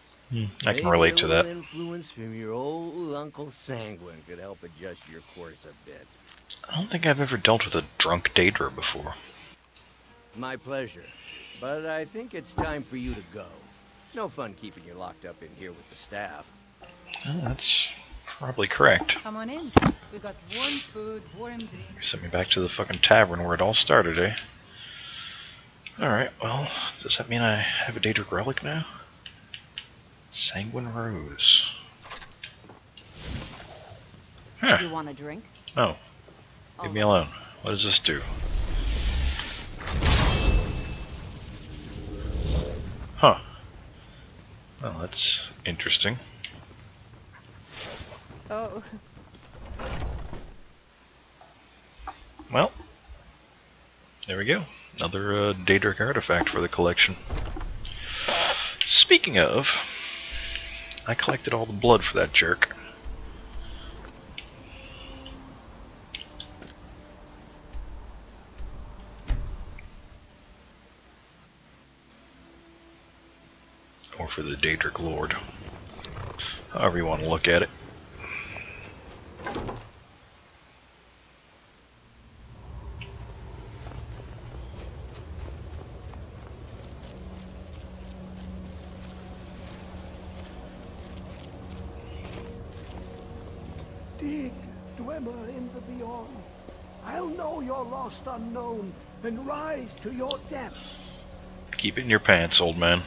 I can relate to that. Influence from your old Uncle Sanguine could help adjust your course a bit. I don't think I've ever dealt with a drunk Daedra before. My pleasure, but I think it's time for you to go. No fun keeping you locked up in here with the staff. Oh, that's probably correct. Come on in. We got warm food, warm drink. You sent me back to the fucking tavern where it all started, eh? All right. Well, does that mean I have a Daedric relic now? Sanguine Rose. Huh. You want a drink? No. Leave me alone. What does this do? Huh. Well, that's interesting. Oh. Well. There we go. Another Daedric artifact for the collection. Speaking of... I collected all the blood for that jerk. Or for the Daedric Lord. However you want to look at it. Unknown and rise to your depths. Keep it in your pants, old man,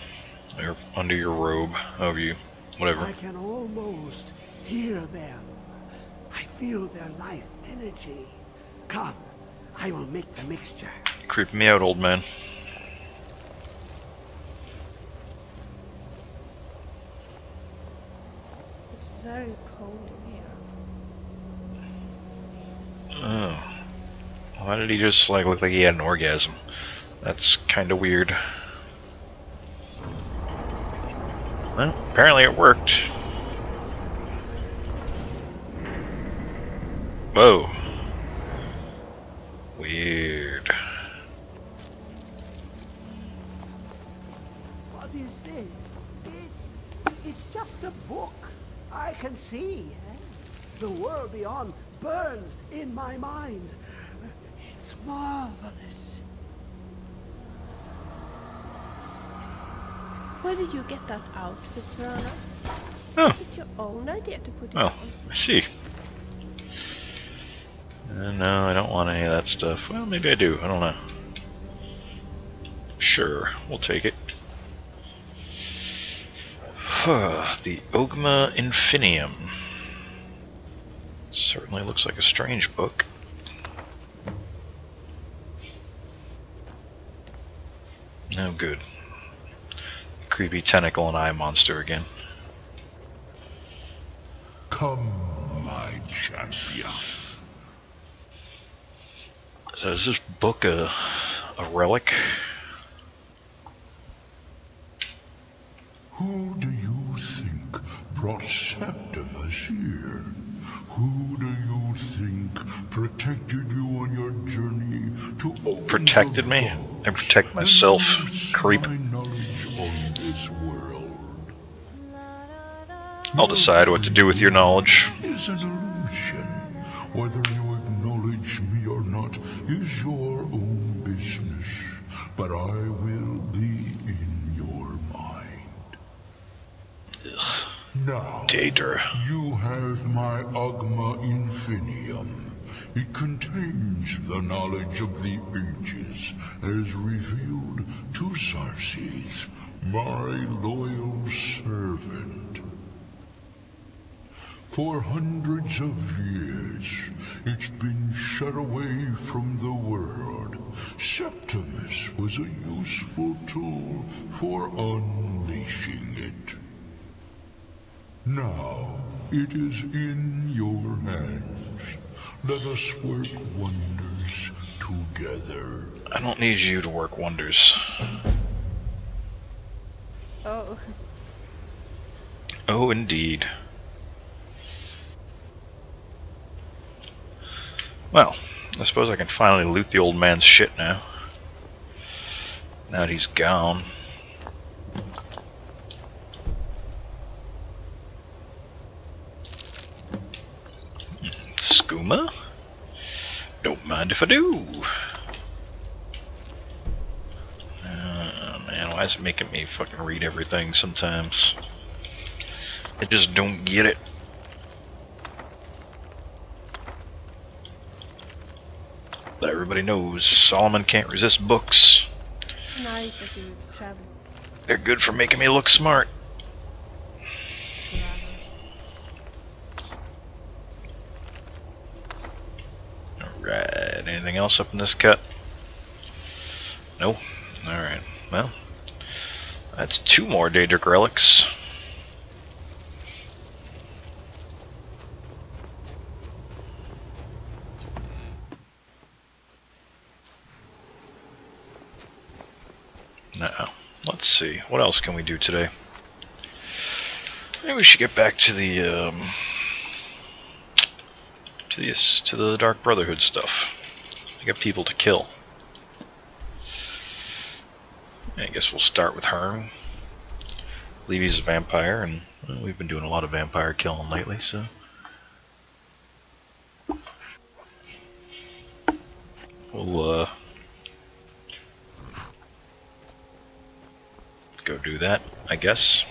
or under your robe, however you, whatever. I can almost hear them. I feel their life energy. Come, I will make the mixture. You're creeping me out, old man. It's very cold in here. Oh. Why did he just like look like he had an orgasm? That's kind of weird. Well, apparently it worked. Whoa. Weird. What is this? It's just a book. I can see. The world beyond burns in my mind. It's marvelous. Where did you get that outfit, Serana? Oh. Was it your own idea to put it on? Oh, I see. No, I don't want any of that stuff. Well, maybe I do. I don't know. Sure, we'll take it. The Oghma Infinium. Certainly looks like a strange book. No good. Creepy tentacle and eye monster again. Come, my champion. So is this book a relic? Who do you think brought Septimus here? Who do you think protected you on your journey to open Protected the me? I protect myself. Creep. My knowledge on this world. I'll decide what to do with your knowledge. Is an illusion. Whether you acknowledge me or not is your own business. But I will be in your mind. Ugh. Now, Dater. You have my Oghma Infinium. It contains the knowledge of the ages, as revealed to Sarces, my loyal servant. For hundreds of years, it's been shut away from the world. Septimus was a useful tool for unleashing it. Now, it is in your hands. Let us work wonders together. I don't need you to work wonders. Oh. Oh, indeed. Well, I suppose I can finally loot the old man's shit now. Now that he's gone. Skooma? Don't mind if I do. Man, why is it making me fucking read everything sometimes? I just don't get it. But everybody knows Solomon can't resist books. Nice that you travel. They're good for making me look smart. Right, anything else up in this cut? No? Alright, well, that's two more Daedric relics. Now, let's see, what else can we do today? Maybe we should get back to the, to the Dark Brotherhood stuff. I got people to kill. I guess we'll start with Hirn. Levy's a vampire, and well, we've been doing a lot of vampire killing lately, so. We'll, go do that, I guess.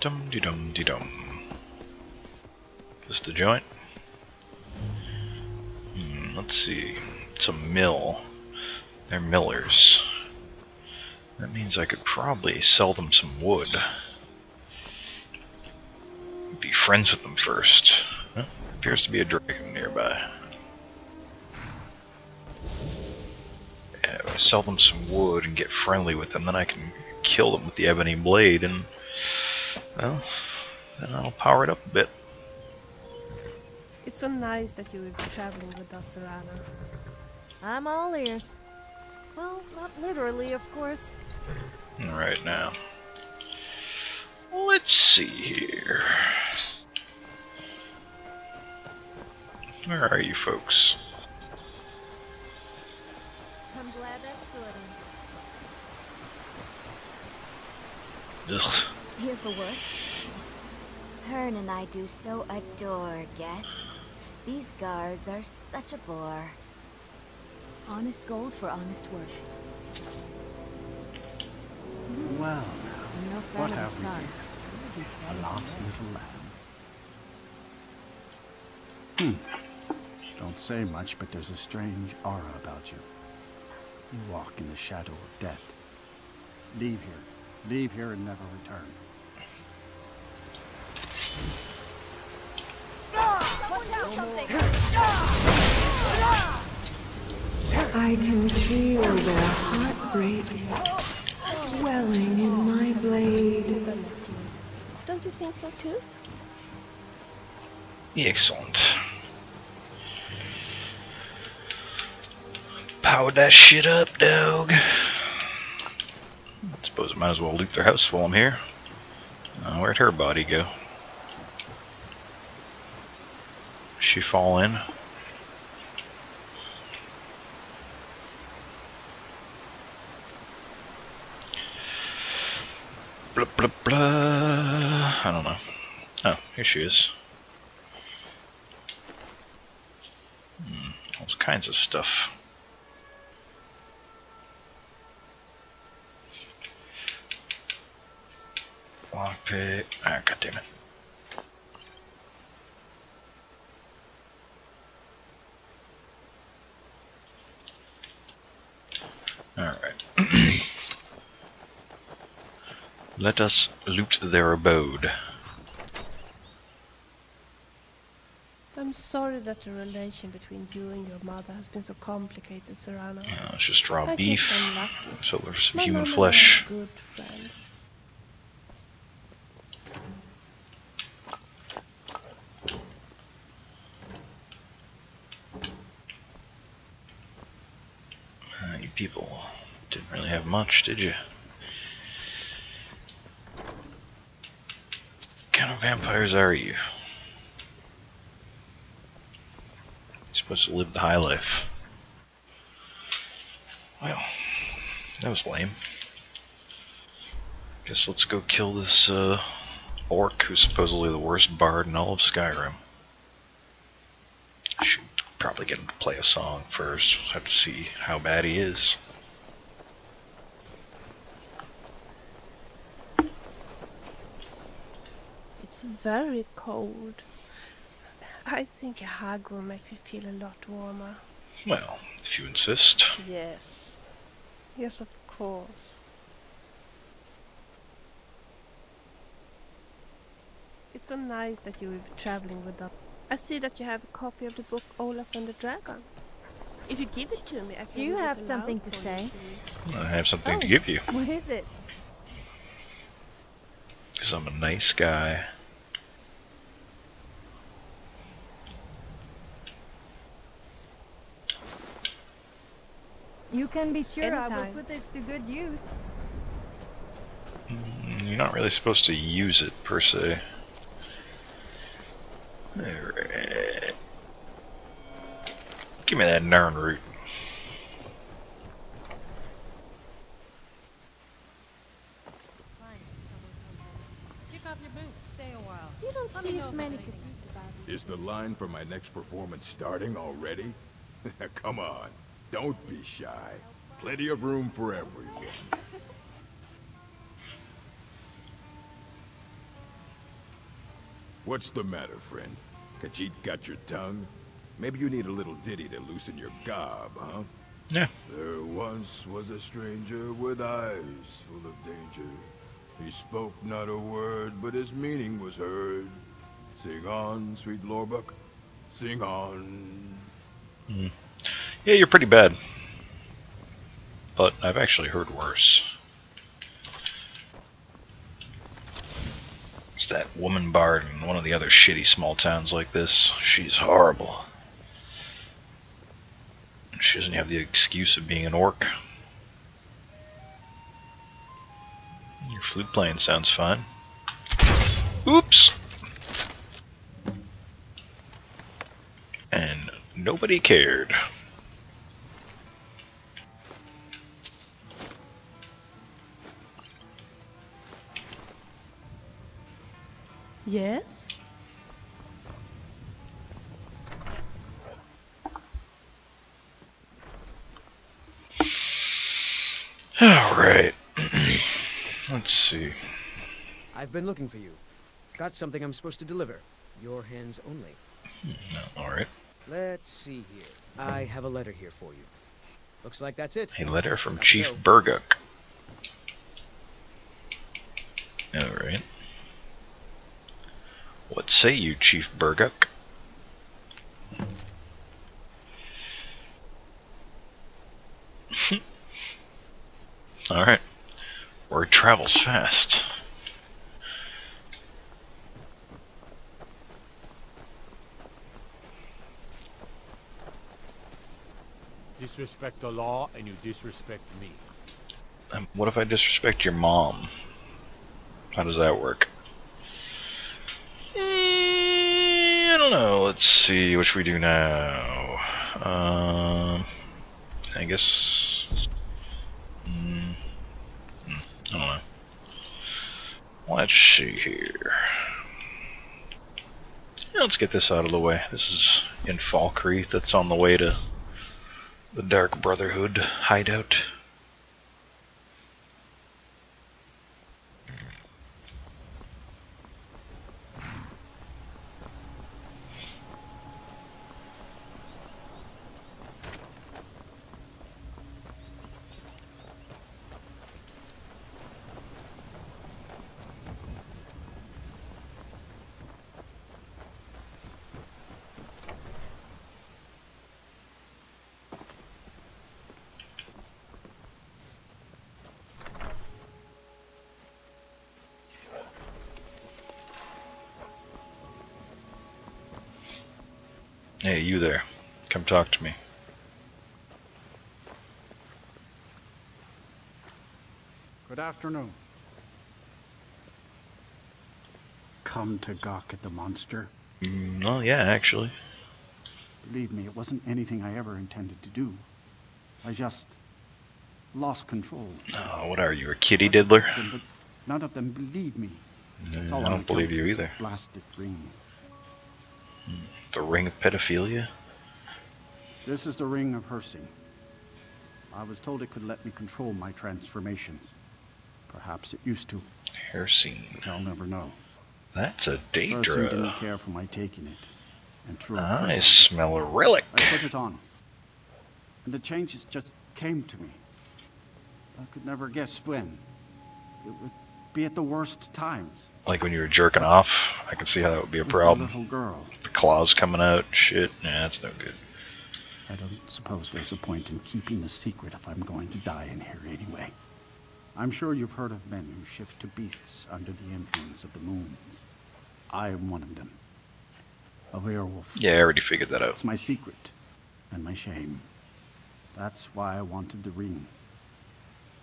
Dum-de-dum-de-dum. Just the joint. Let's see. It's a mill. They're millers. That means I could probably sell them some wood. Be friends with them first. Huh? Appears to be a dragon nearby. Yeah, if I sell them some wood and get friendly with them, then I can kill them with the ebony blade and... well, then I'll power it up a bit. It's so nice that you will be traveling with us, Serana. I'm all ears. Well, not literally, of course. Alright now. Let's see here. Where are you folks? I'm glad that's sorted. Ugh. Here for work? Hearn and I do so adore guests. These guards are such a bore. Honest gold for honest work. Well, now, what have we here? A lost little lamb. Don't say much, but there's a strange aura about you. You walk in the shadow of death. Leave here. Leave here and never return. I can feel their heartbreak swelling in my blade. Don't you think so too? Excellent. Power that shit up, dog. I suppose I might as well loot their house while I'm here. Where'd her body go? She fall in. Blah, blah, blah. I don't know. Oh, here she is. All kinds of stuff. Lockpick. Ah, goddammit. Alright. Let us loot their abode. I'm sorry that the relation between you and your mother has been so complicated, Serana. Yeah, it's just raw beef. So there's some human flesh. Good friends. You people didn't really have much, did you? What kind of vampires are you? You're supposed to live the high life. Well, that was lame. Guess let's go kill this orc who's supposedly the worst bard in all of Skyrim. I should probably get him to play a song first. We'll have to see how bad he is. It's very cold. I think a hug will make me feel a lot warmer. Well, if you insist. Yes. Yes, of course. It's so nice that you will be traveling with us. I see that you have a copy of the book Olaf and the Dragon. If you give it to me, I can. Do you have something to say? I have something to give you. What is it? Because I'm a nice guy. You can be sure I will put this to good use. You're not really supposed to use it, per se. Alright. Give me that Narn root. You don't see as many critiques about it. Is the line for my next performance starting already? Come on. Don't be shy. Plenty of room for everyone. What's the matter, friend? Khajiit got your tongue? Maybe you need a little ditty to loosen your gob, huh? Yeah. There once was a stranger with eyes full of danger. He spoke not a word, but his meaning was heard. Sing on, sweet Lorbuck. Sing on. Yeah, you're pretty bad. But I've actually heard worse. It's that woman bard in one of the other shitty small towns like this. She's horrible. She doesn't have the excuse of being an orc. Your flute playing sounds fun. Oops! And nobody cared. Yes? Alright. Let's see. I've been looking for you. Got something I'm supposed to deliver. Your hands only. Alright. Let's see here. I have a letter here for you. Looks like that's it. A letter from Chief Burguk. Alright. What say you, Chief Burguk? Alright. Word travels fast. Disrespect the law, and you disrespect me. What if I disrespect your mom? How does that work? I don't know. Let's see what should we do now. I guess. I don't know. Let's see here. Yeah, let's get this out of the way. This is in Falkreath. That's on the way to the Dark Brotherhood hideout. Hey, you there. Come talk to me. Good afternoon. Come to gawk at the monster? Oh, yeah, actually. Believe me, it wasn't anything I ever intended to do. I just lost control. Oh, what are you, a kitty diddler? None of them believe me. No, I don't believe you either. Blasted ring. The ring of pedophilia? This is the ring of Hircine. I was told it could let me control my transformations. Perhaps it used to. Hircine. I'll never know. That's a Daedra. Hircine didn't care for my taking it. And true. I smell a relic. I put it on. And the changes just came to me. I could never guess when. It would be at the worst times. Like when you were jerking off? I can see how that would be a problem. With the little girl. The claws coming out, shit. Nah, that's no good. I don't suppose there's a point in keeping the secret if I'm going to die in here anyway. I'm sure you've heard of men who shift to beasts under the influence of the moons. I am one of them. A werewolf. Yeah, I already figured that out. It's my secret. And my shame. That's why I wanted the ring.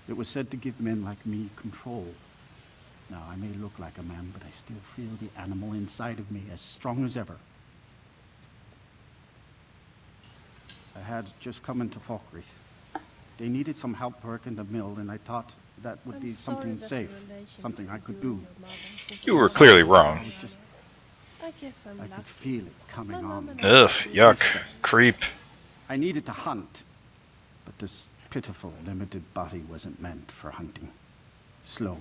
It was said to give men like me control. Now, I may look like a man, but I still feel the animal inside of me as strong as ever. I had just come into Falkreath. They needed some help work in the mill, and I thought that would be something safe, something I could do. You were clearly wrong. It was just, I could feel it coming on. Ugh, yuck, creep. I needed to hunt, but this pitiful, limited body wasn't meant for hunting. Slow.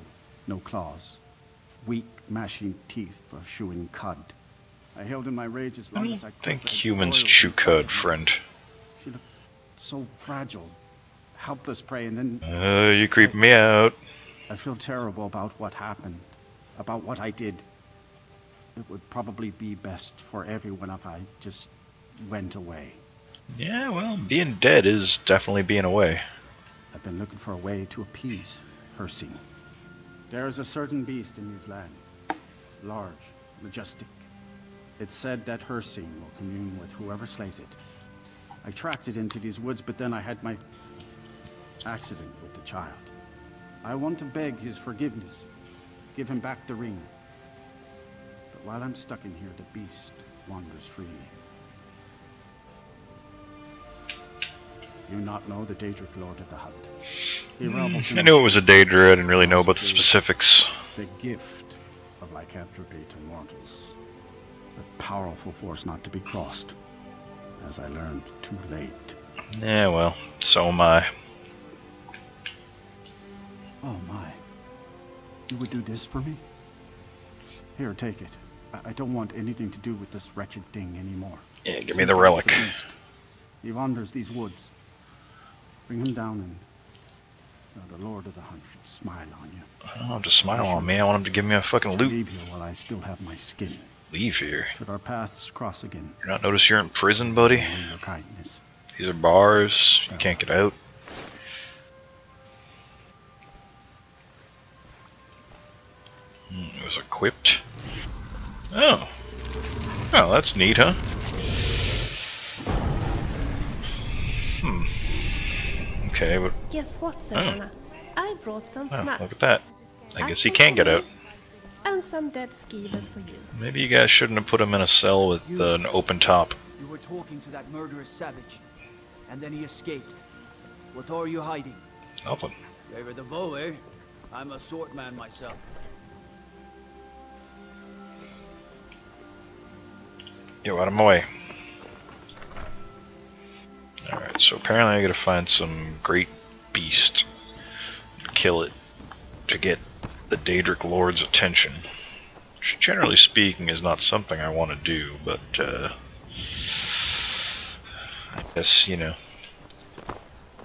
No claws. Weak, mashing teeth for chewing cud. I held in my rage as long as I could. I think humans chew cud, friend. She looked so fragile. Helpless prey, and then... Oh, you creep me out. I feel terrible about what happened. About what I did. It would probably be best for everyone if I just went away. Yeah, well, being dead is definitely being away. I've been looking for a way to appease Hircine. There is a certain beast in these lands, large, majestic. It's said that Hircine will commune with whoever slays it. I tracked it into these woods, but then I had my accident with the child. I want to beg his forgiveness, give him back the ring. But while I'm stuck in here, the beast wanders free. Do you not know the Daedric Lord of the Hunt? I knew it was a Daedra, I didn't really know about the specifics. The gift of lycanthropy to mortals. A powerful force not to be crossed. As I learned too late. Yeah, well, so am I. Oh my. You would do this for me? Here, take it. I don't want anything to do with this wretched thing anymore. Yeah, give me the relic. He wanders these woods. Bring him down and... the Lord of the Hunt should smile on you. I don't want him to smile on me. I want him to give me a fucking loot. Leave here while I still have my skin. Leave here? Should our paths cross again? You not notice you're in prison, buddy? Your kindness. These are bars. You can't get out. It was equipped. Oh. Oh, that's neat, huh? Hmm. Okay, but... Guess what, Serana? I brought some snacks. Look at that. I guess he can get out. And some dead skeevers for you. Maybe you guys shouldn't have put him in a cell with an open top. You were talking to that murderous savage, and then he escaped. What are you hiding? Nothing. Favor the bow, eh? I'm a sword man myself. Yo, out of my way. Alright, so apparently I gotta find some great beast and kill it to get the Daedric Lord's attention. Which, generally speaking, is not something I want to do, but I guess, you know,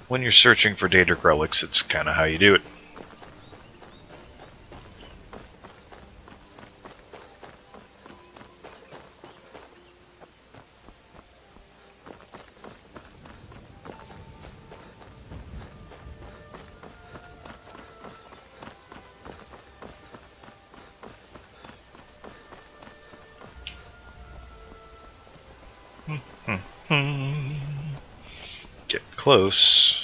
when you're searching for Daedric relics, it's kind of how you do it. Get close.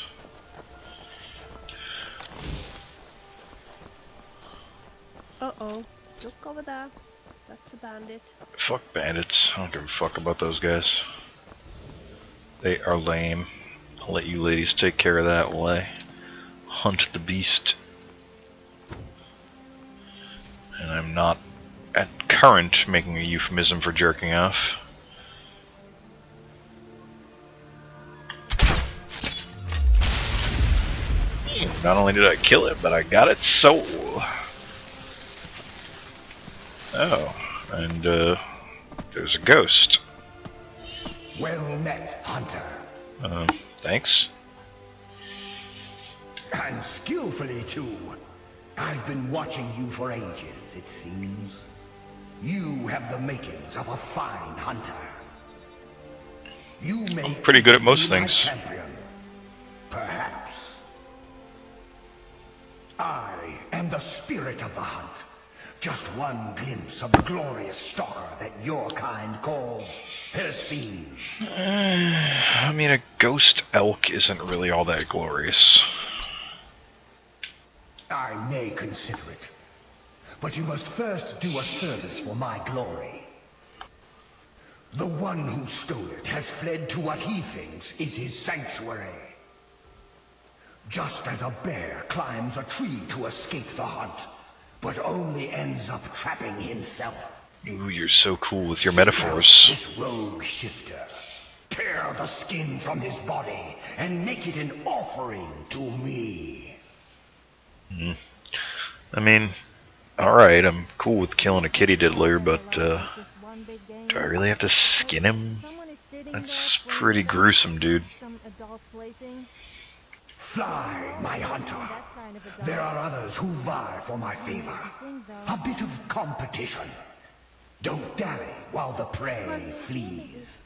Uh-oh. Look over there. That's a bandit. Fuck bandits. I don't give a fuck about those guys. They are lame. I'll let you ladies take care of that while I hunt the beast. And I'm not at current making a euphemism for jerking off. Not only did I kill it, but I got its soul. Oh, and there's a ghost. Well met, hunter. Thanks. And skillfully too. I've been watching you for ages, it seems. You have the makings of a fine hunter. You make I'm pretty good at most things. Champion, perhaps. I am the spirit of the hunt. Just one glimpse of the glorious stalker that your kind calls Hircine. I mean, a ghost elk isn't really all that glorious. I may consider it, but you must first do a service for my glory. The one who stole it has fled to what he thinks is his sanctuary. Just as a bear climbs a tree to escape the hunt, but only ends up trapping himself. Ooh, you're so cool with your metaphors. This rogue shifter. Tear the skin from his body and make it an offering to me. I mean, alright, I'm cool with killing a kitty diddler, but do I really have to skin him? That's pretty gruesome, dude. Fly, my hunter. There are others who vie for my favor. A bit of competition. Don't dally while the prey flees.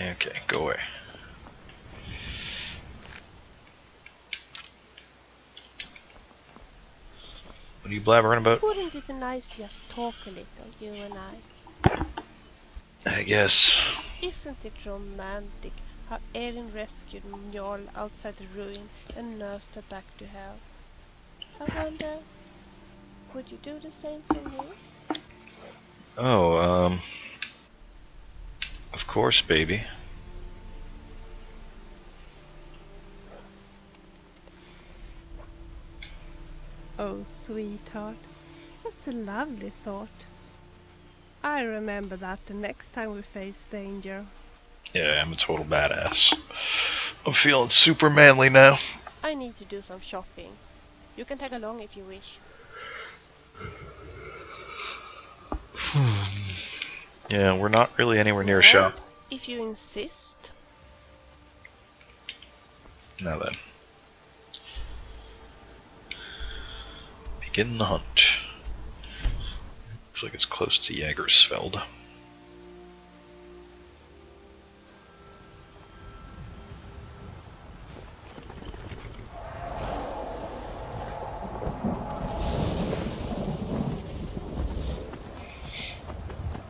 Okay, go away. What are you blabbering about? Wouldn't it be nice to just talk a little, you and I guess. Isn't it romantic how Erin rescued Mjol outside the ruin and nursed her back to hell? I wonder, would you do the same for me? Oh, Of course, baby. Oh, sweetheart, that's a lovely thought. I remember that the next time we face danger. Yeah, I'm a total badass. I'm feeling super manly now. I need to do some shopping. You can tag along if you wish. Yeah, we're not really anywhere near a shop. If you insist. Now then. Begin the hunt. Looks like it's close to Jägersfeld.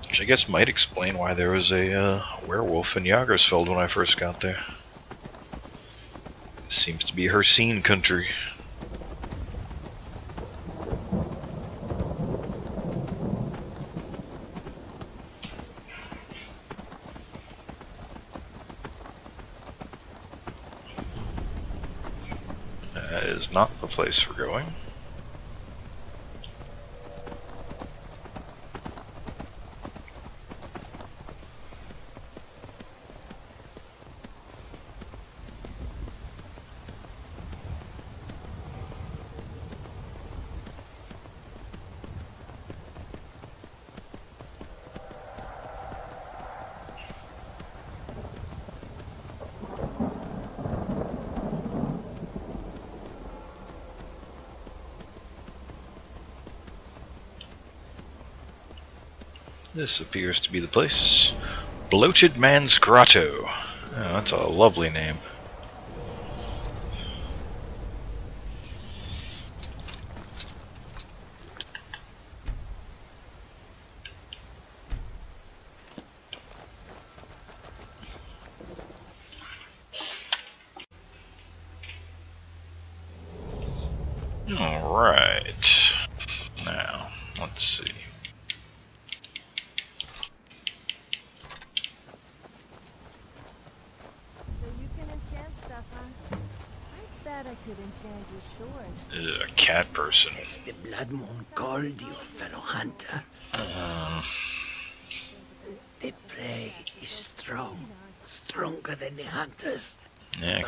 Which I guess might explain why there was a werewolf in Jägersfeld when I first got there. Seems to be Hircine country. That is not the place we're going. This appears to be the place. Bloated Man's Grotto. Oh, that's a lovely name.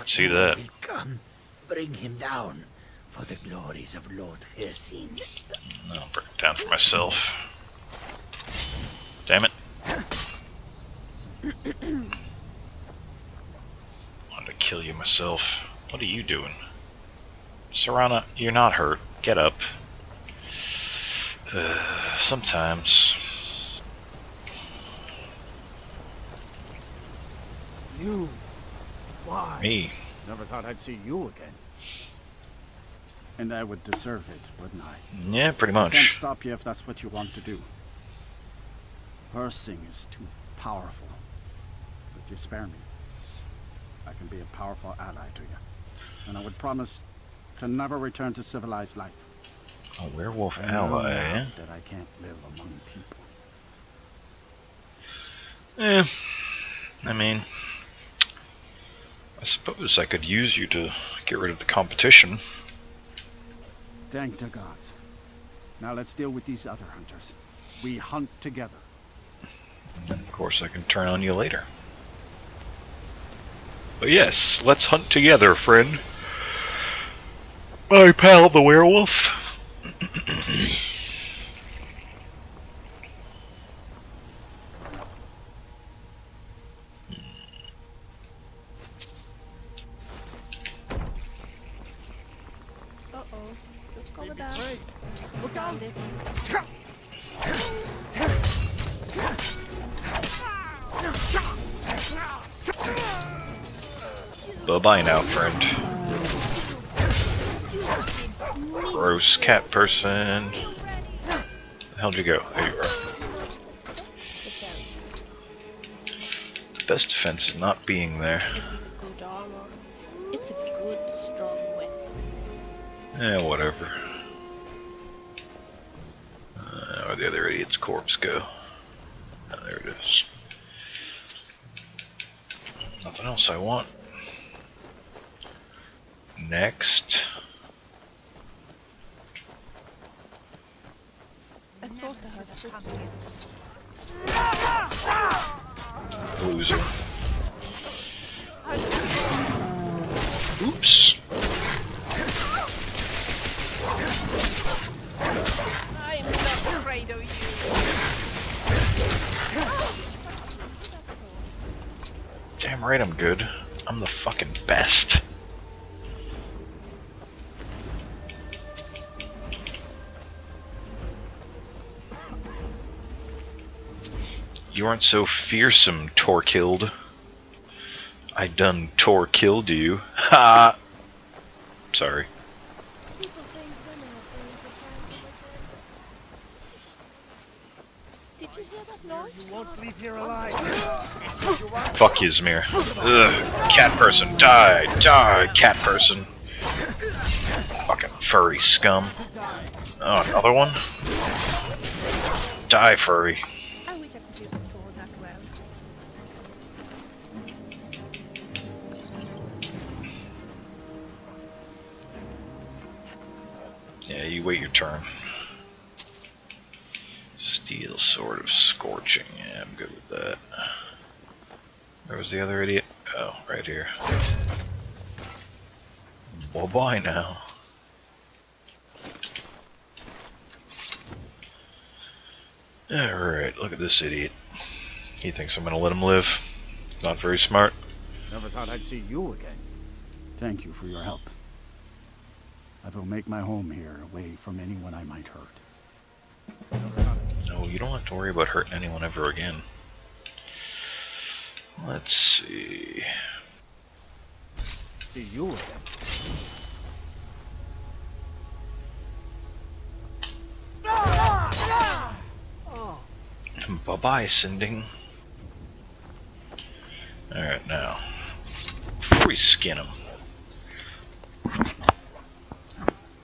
See that. Will come, bring him down for the glories of Lord Hircine. I'll break it down for myself. Damn it. Wanted to kill you myself. What are you doing? Serana, you're not hurt. Get up. Sometimes. You. Why? Me. Never thought I'd see you again. And I would deserve it, wouldn't I? Yeah, pretty much. I can't stop you if that's what you want to do. Cursing is too powerful. But you spare me. I can be a powerful ally to you. And I would promise to never return to civilized life. A werewolf ally, eh? That I can't live among people. Eh. I mean... I suppose I could use you to get rid of the competition. Thank the gods. Now let's deal with these other hunters. We hunt together. And of course I can turn on you later. But yes, let's hunt together, friend. My pal the werewolf. Bye now, friend. Gross cat person. How'd you go? There you are. The best defense is not being there. It's a good strong weapon. Eh, whatever. Where'd the other idiot's corpse go? Oh, there it is. Nothing else I want. Next. Loser. Oops. I'm not afraid of you. Damn right I'm good. I'm the fucking best. You aren't so fearsome, Torkilled. I done Torkilled you. Ha! Sorry. Did you hear that noise? You won't leave here alive. Fuck you, Zmir. Ugh, cat person, die, die, cat person. Fucking furry scum. Oh, another one? Die, furry. You wait your turn. Steel Sword of Scorching. Yeah, I'm good with that. Where was the other idiot? Oh, right here. Bye bye now. Alright, look at this idiot. He thinks I'm gonna let him live. Not very smart. Never thought I'd see you again. Thank you for your help. I will make my home here, away from anyone I might hurt. No, you don't have to worry about hurting anyone ever again. Let's see. See you again. Bye bye, Sinding. Alright, now. Free skin him.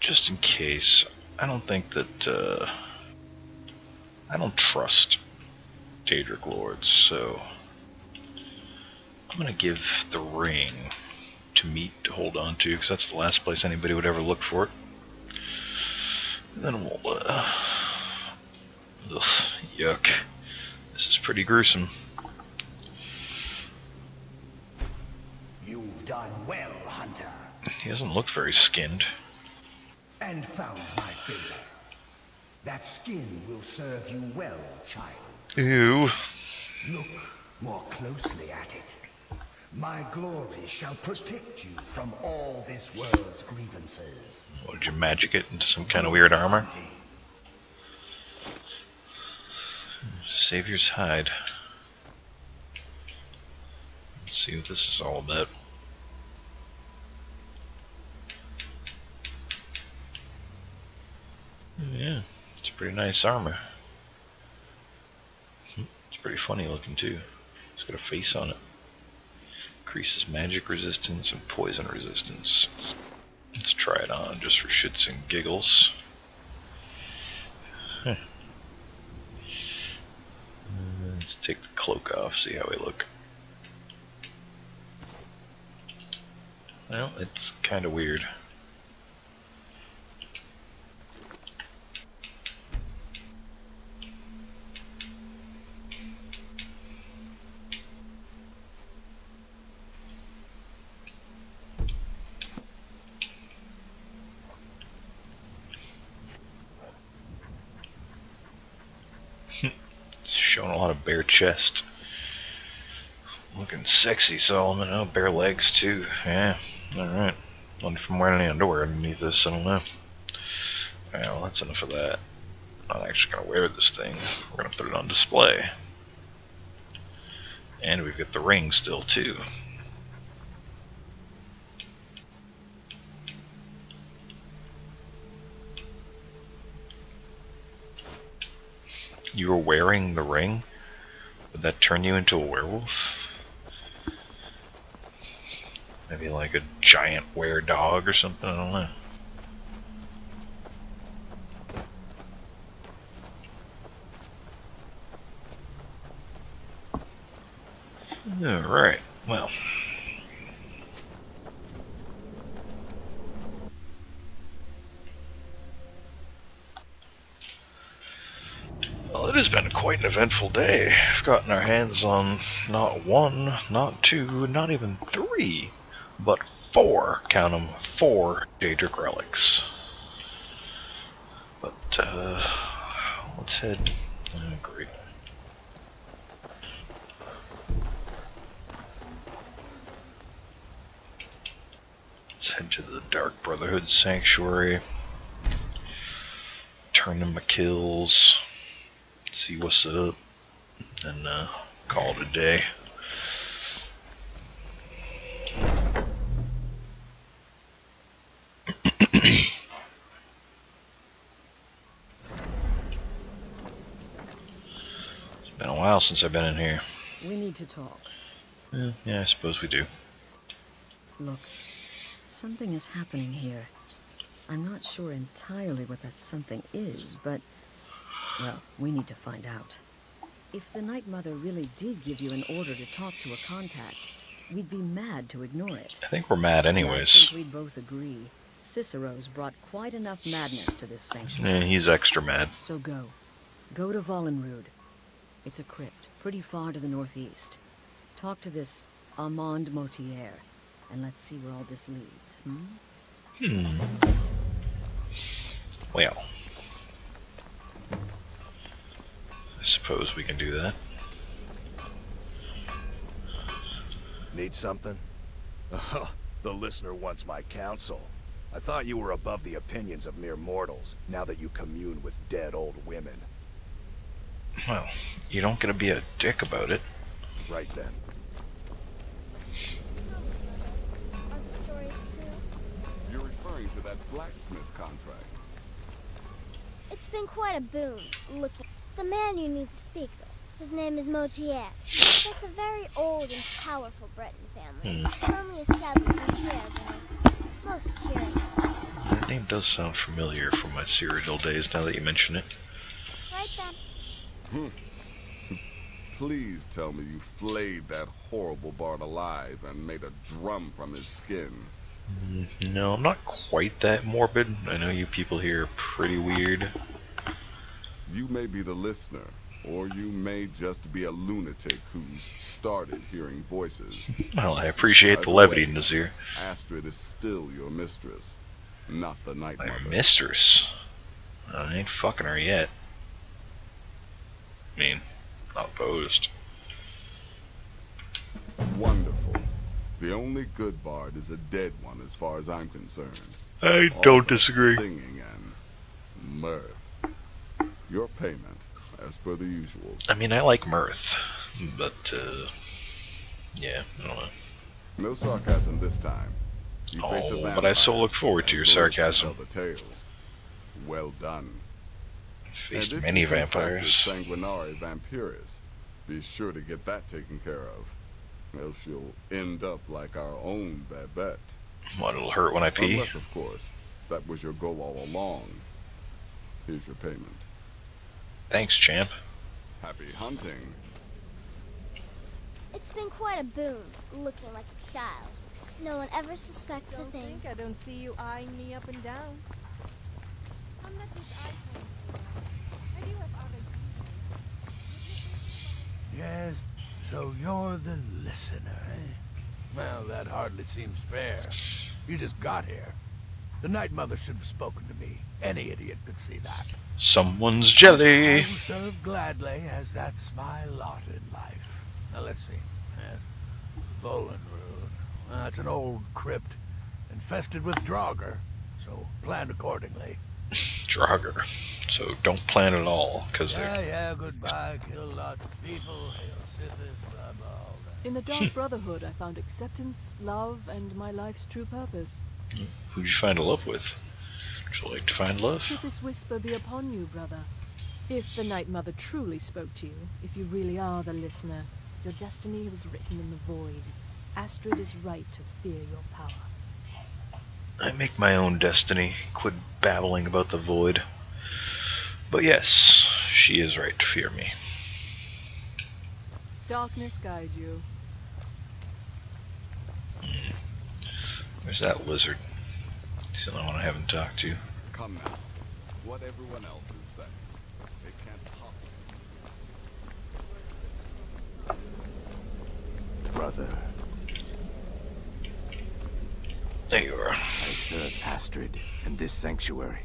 Just in case, I don't think that, I don't trust Daedric Lords, so I'm going to give the ring to Meat to hold on to, because that's the last place anybody would ever look for it. And then we'll, ugh, yuck. This is pretty gruesome. You've done well, Hunter. He doesn't look very skinned. And found my favor. That skin will serve you well, child. Ew. Look more closely at it. My glory shall protect you from all this world's grievances. Would you magic it into some kind of weird armor? Savior's hide. Let's see what this is all about. Yeah, it's pretty nice armor. It's pretty funny looking too. It's got a face on it. Increases magic resistance and poison resistance. Let's try it on just for shits and giggles. Huh. Let's take the cloak off, see how we look. Well, it's kind of weird. Bare chest. Looking sexy, Solomon. Oh, bare legs, too. Yeah, alright. Wonder if I'm wearing any underwear underneath this, I don't know. Alright, well, that's enough of that. I'm not actually going to wear this thing. We're going to put it on display. And we've got the ring still, too. You were wearing the ring? Would that turn you into a werewolf? Maybe like a giant were-dog or something, I don't know. Alright, well. It has been quite an eventful day. We've gotten our hands on not one, not two, not even three, but four, count them, four Daedric relics. But, let's head. Oh, great. Let's head to the Dark Brotherhood Sanctuary. Turn in my kills. See what's up. And, call it a day. It's been a while since I've been in here. We need to talk. Yeah, I suppose we do. Look, something is happening here. I'm not sure entirely what that something is, but... well, we need to find out. If the Night Mother really did give you an order to talk to a contact, we'd be mad to ignore it. I think we're mad anyways. I think we'd both agree. Cicero's brought quite enough madness to this sanctuary. Yeah, he's extra mad. So go. Go to Vollenrood. It's a crypt, pretty far to the northeast. Talk to this Armand Motier, and let's see where all this leads, Well, I suppose we can do that. Need something? The listener wants my counsel. I thought you were above the opinions of mere mortals, now that you commune with dead old women. Well, you don't get to be a dick about it. Right then. Are the stories true? You're referring to that blacksmith contract. It's been quite a boon, looking. The man you need to speak with, his name is Motier. That's a very old and powerful Breton family. Firmly established in Cyrodiil. Most curious. That name does sound familiar from my Cyrodiil days, now that you mention it. Right then. Please tell me you flayed that horrible bard alive and made a drum from his skin. No, I'm not quite that morbid. I know you people here are pretty weird. You may be the listener, or you may just be a lunatic who's started hearing voices. Well, I appreciate the levity, Nazir. Astrid is still your mistress, not the Night Mother. My mistress? I ain't fucking her yet. I mean, not opposed. Wonderful. The only good bard is a dead one, as far as I'm concerned. I don't disagree. Singing and mirth. Your payment, as per the usual. I mean, I like mirth, but yeah, I don't know. No sarcasm this time. You faced a vampire, but I still look forward to your sarcasm. Well done. Faced many vampires. Sanguinari Vampirus. Be sure to get that taken care of. Else you'll end up like our own Babette. What, it'll hurt when I pee? Unless, of course, that was your goal all along. Here's your payment. Thanks, champ. Happy hunting. It's been quite a boon, looking like a child. No one ever suspects a thing. I don't see you eyeing me up and down. I'm not just eyeing. Yes, so you're the listener, eh? Well, that hardly seems fair. You just got here. The Night Mother should have spoken to me. Any idiot could see that. Someone's jelly. I'll serve gladly, as that's my lot in life. Now, let's see. Vollenrood. That's an old crypt, infested with Draugr, so plan accordingly. Draugr. So don't plan at all, because they're... Yeah, goodbye, kill lots of people, hail Sithis, blah, blah, all that. In the Dark Brotherhood, I found acceptance, love, and my life's true purpose. Who'd you find a love with? Would you like to find love? Sithis whisper be upon you, brother. If the Night Mother truly spoke to you, if you really are the listener, your destiny was written in the void. Astrid is right to fear your power. I make my own destiny. Quit babbling about the void. But yes, she is right to fear me. Darkness guide you. There's that lizard. He's the only one I haven't talked to. Come now. What everyone else is saying. It can't possibly. brother. There you are. I serve Astrid and this sanctuary.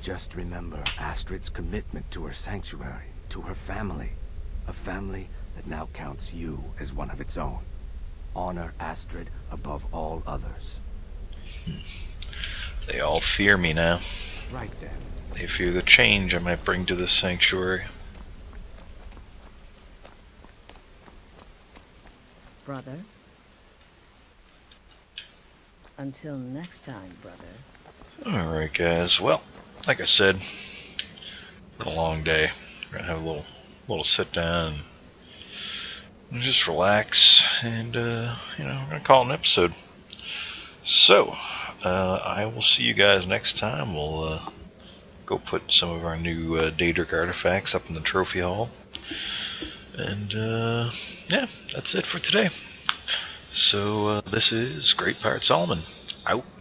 Just remember Astrid's commitment to her sanctuary, to her family. A family that now counts you as one of its own. Honor Astrid above all others. They all fear me now. Right then. They fear the change I might bring to this sanctuary. Brother. Until next time, brother. Alright, guys. Well, like I said, it's been a long day. We're gonna have a little sit down and just relax, and you know, we're gonna call it an episode. So I will see you guys next time. We'll go put some of our new Daedric artifacts up in the trophy hall, and yeah, that's it for today. So this is Great Pirate Solomon out.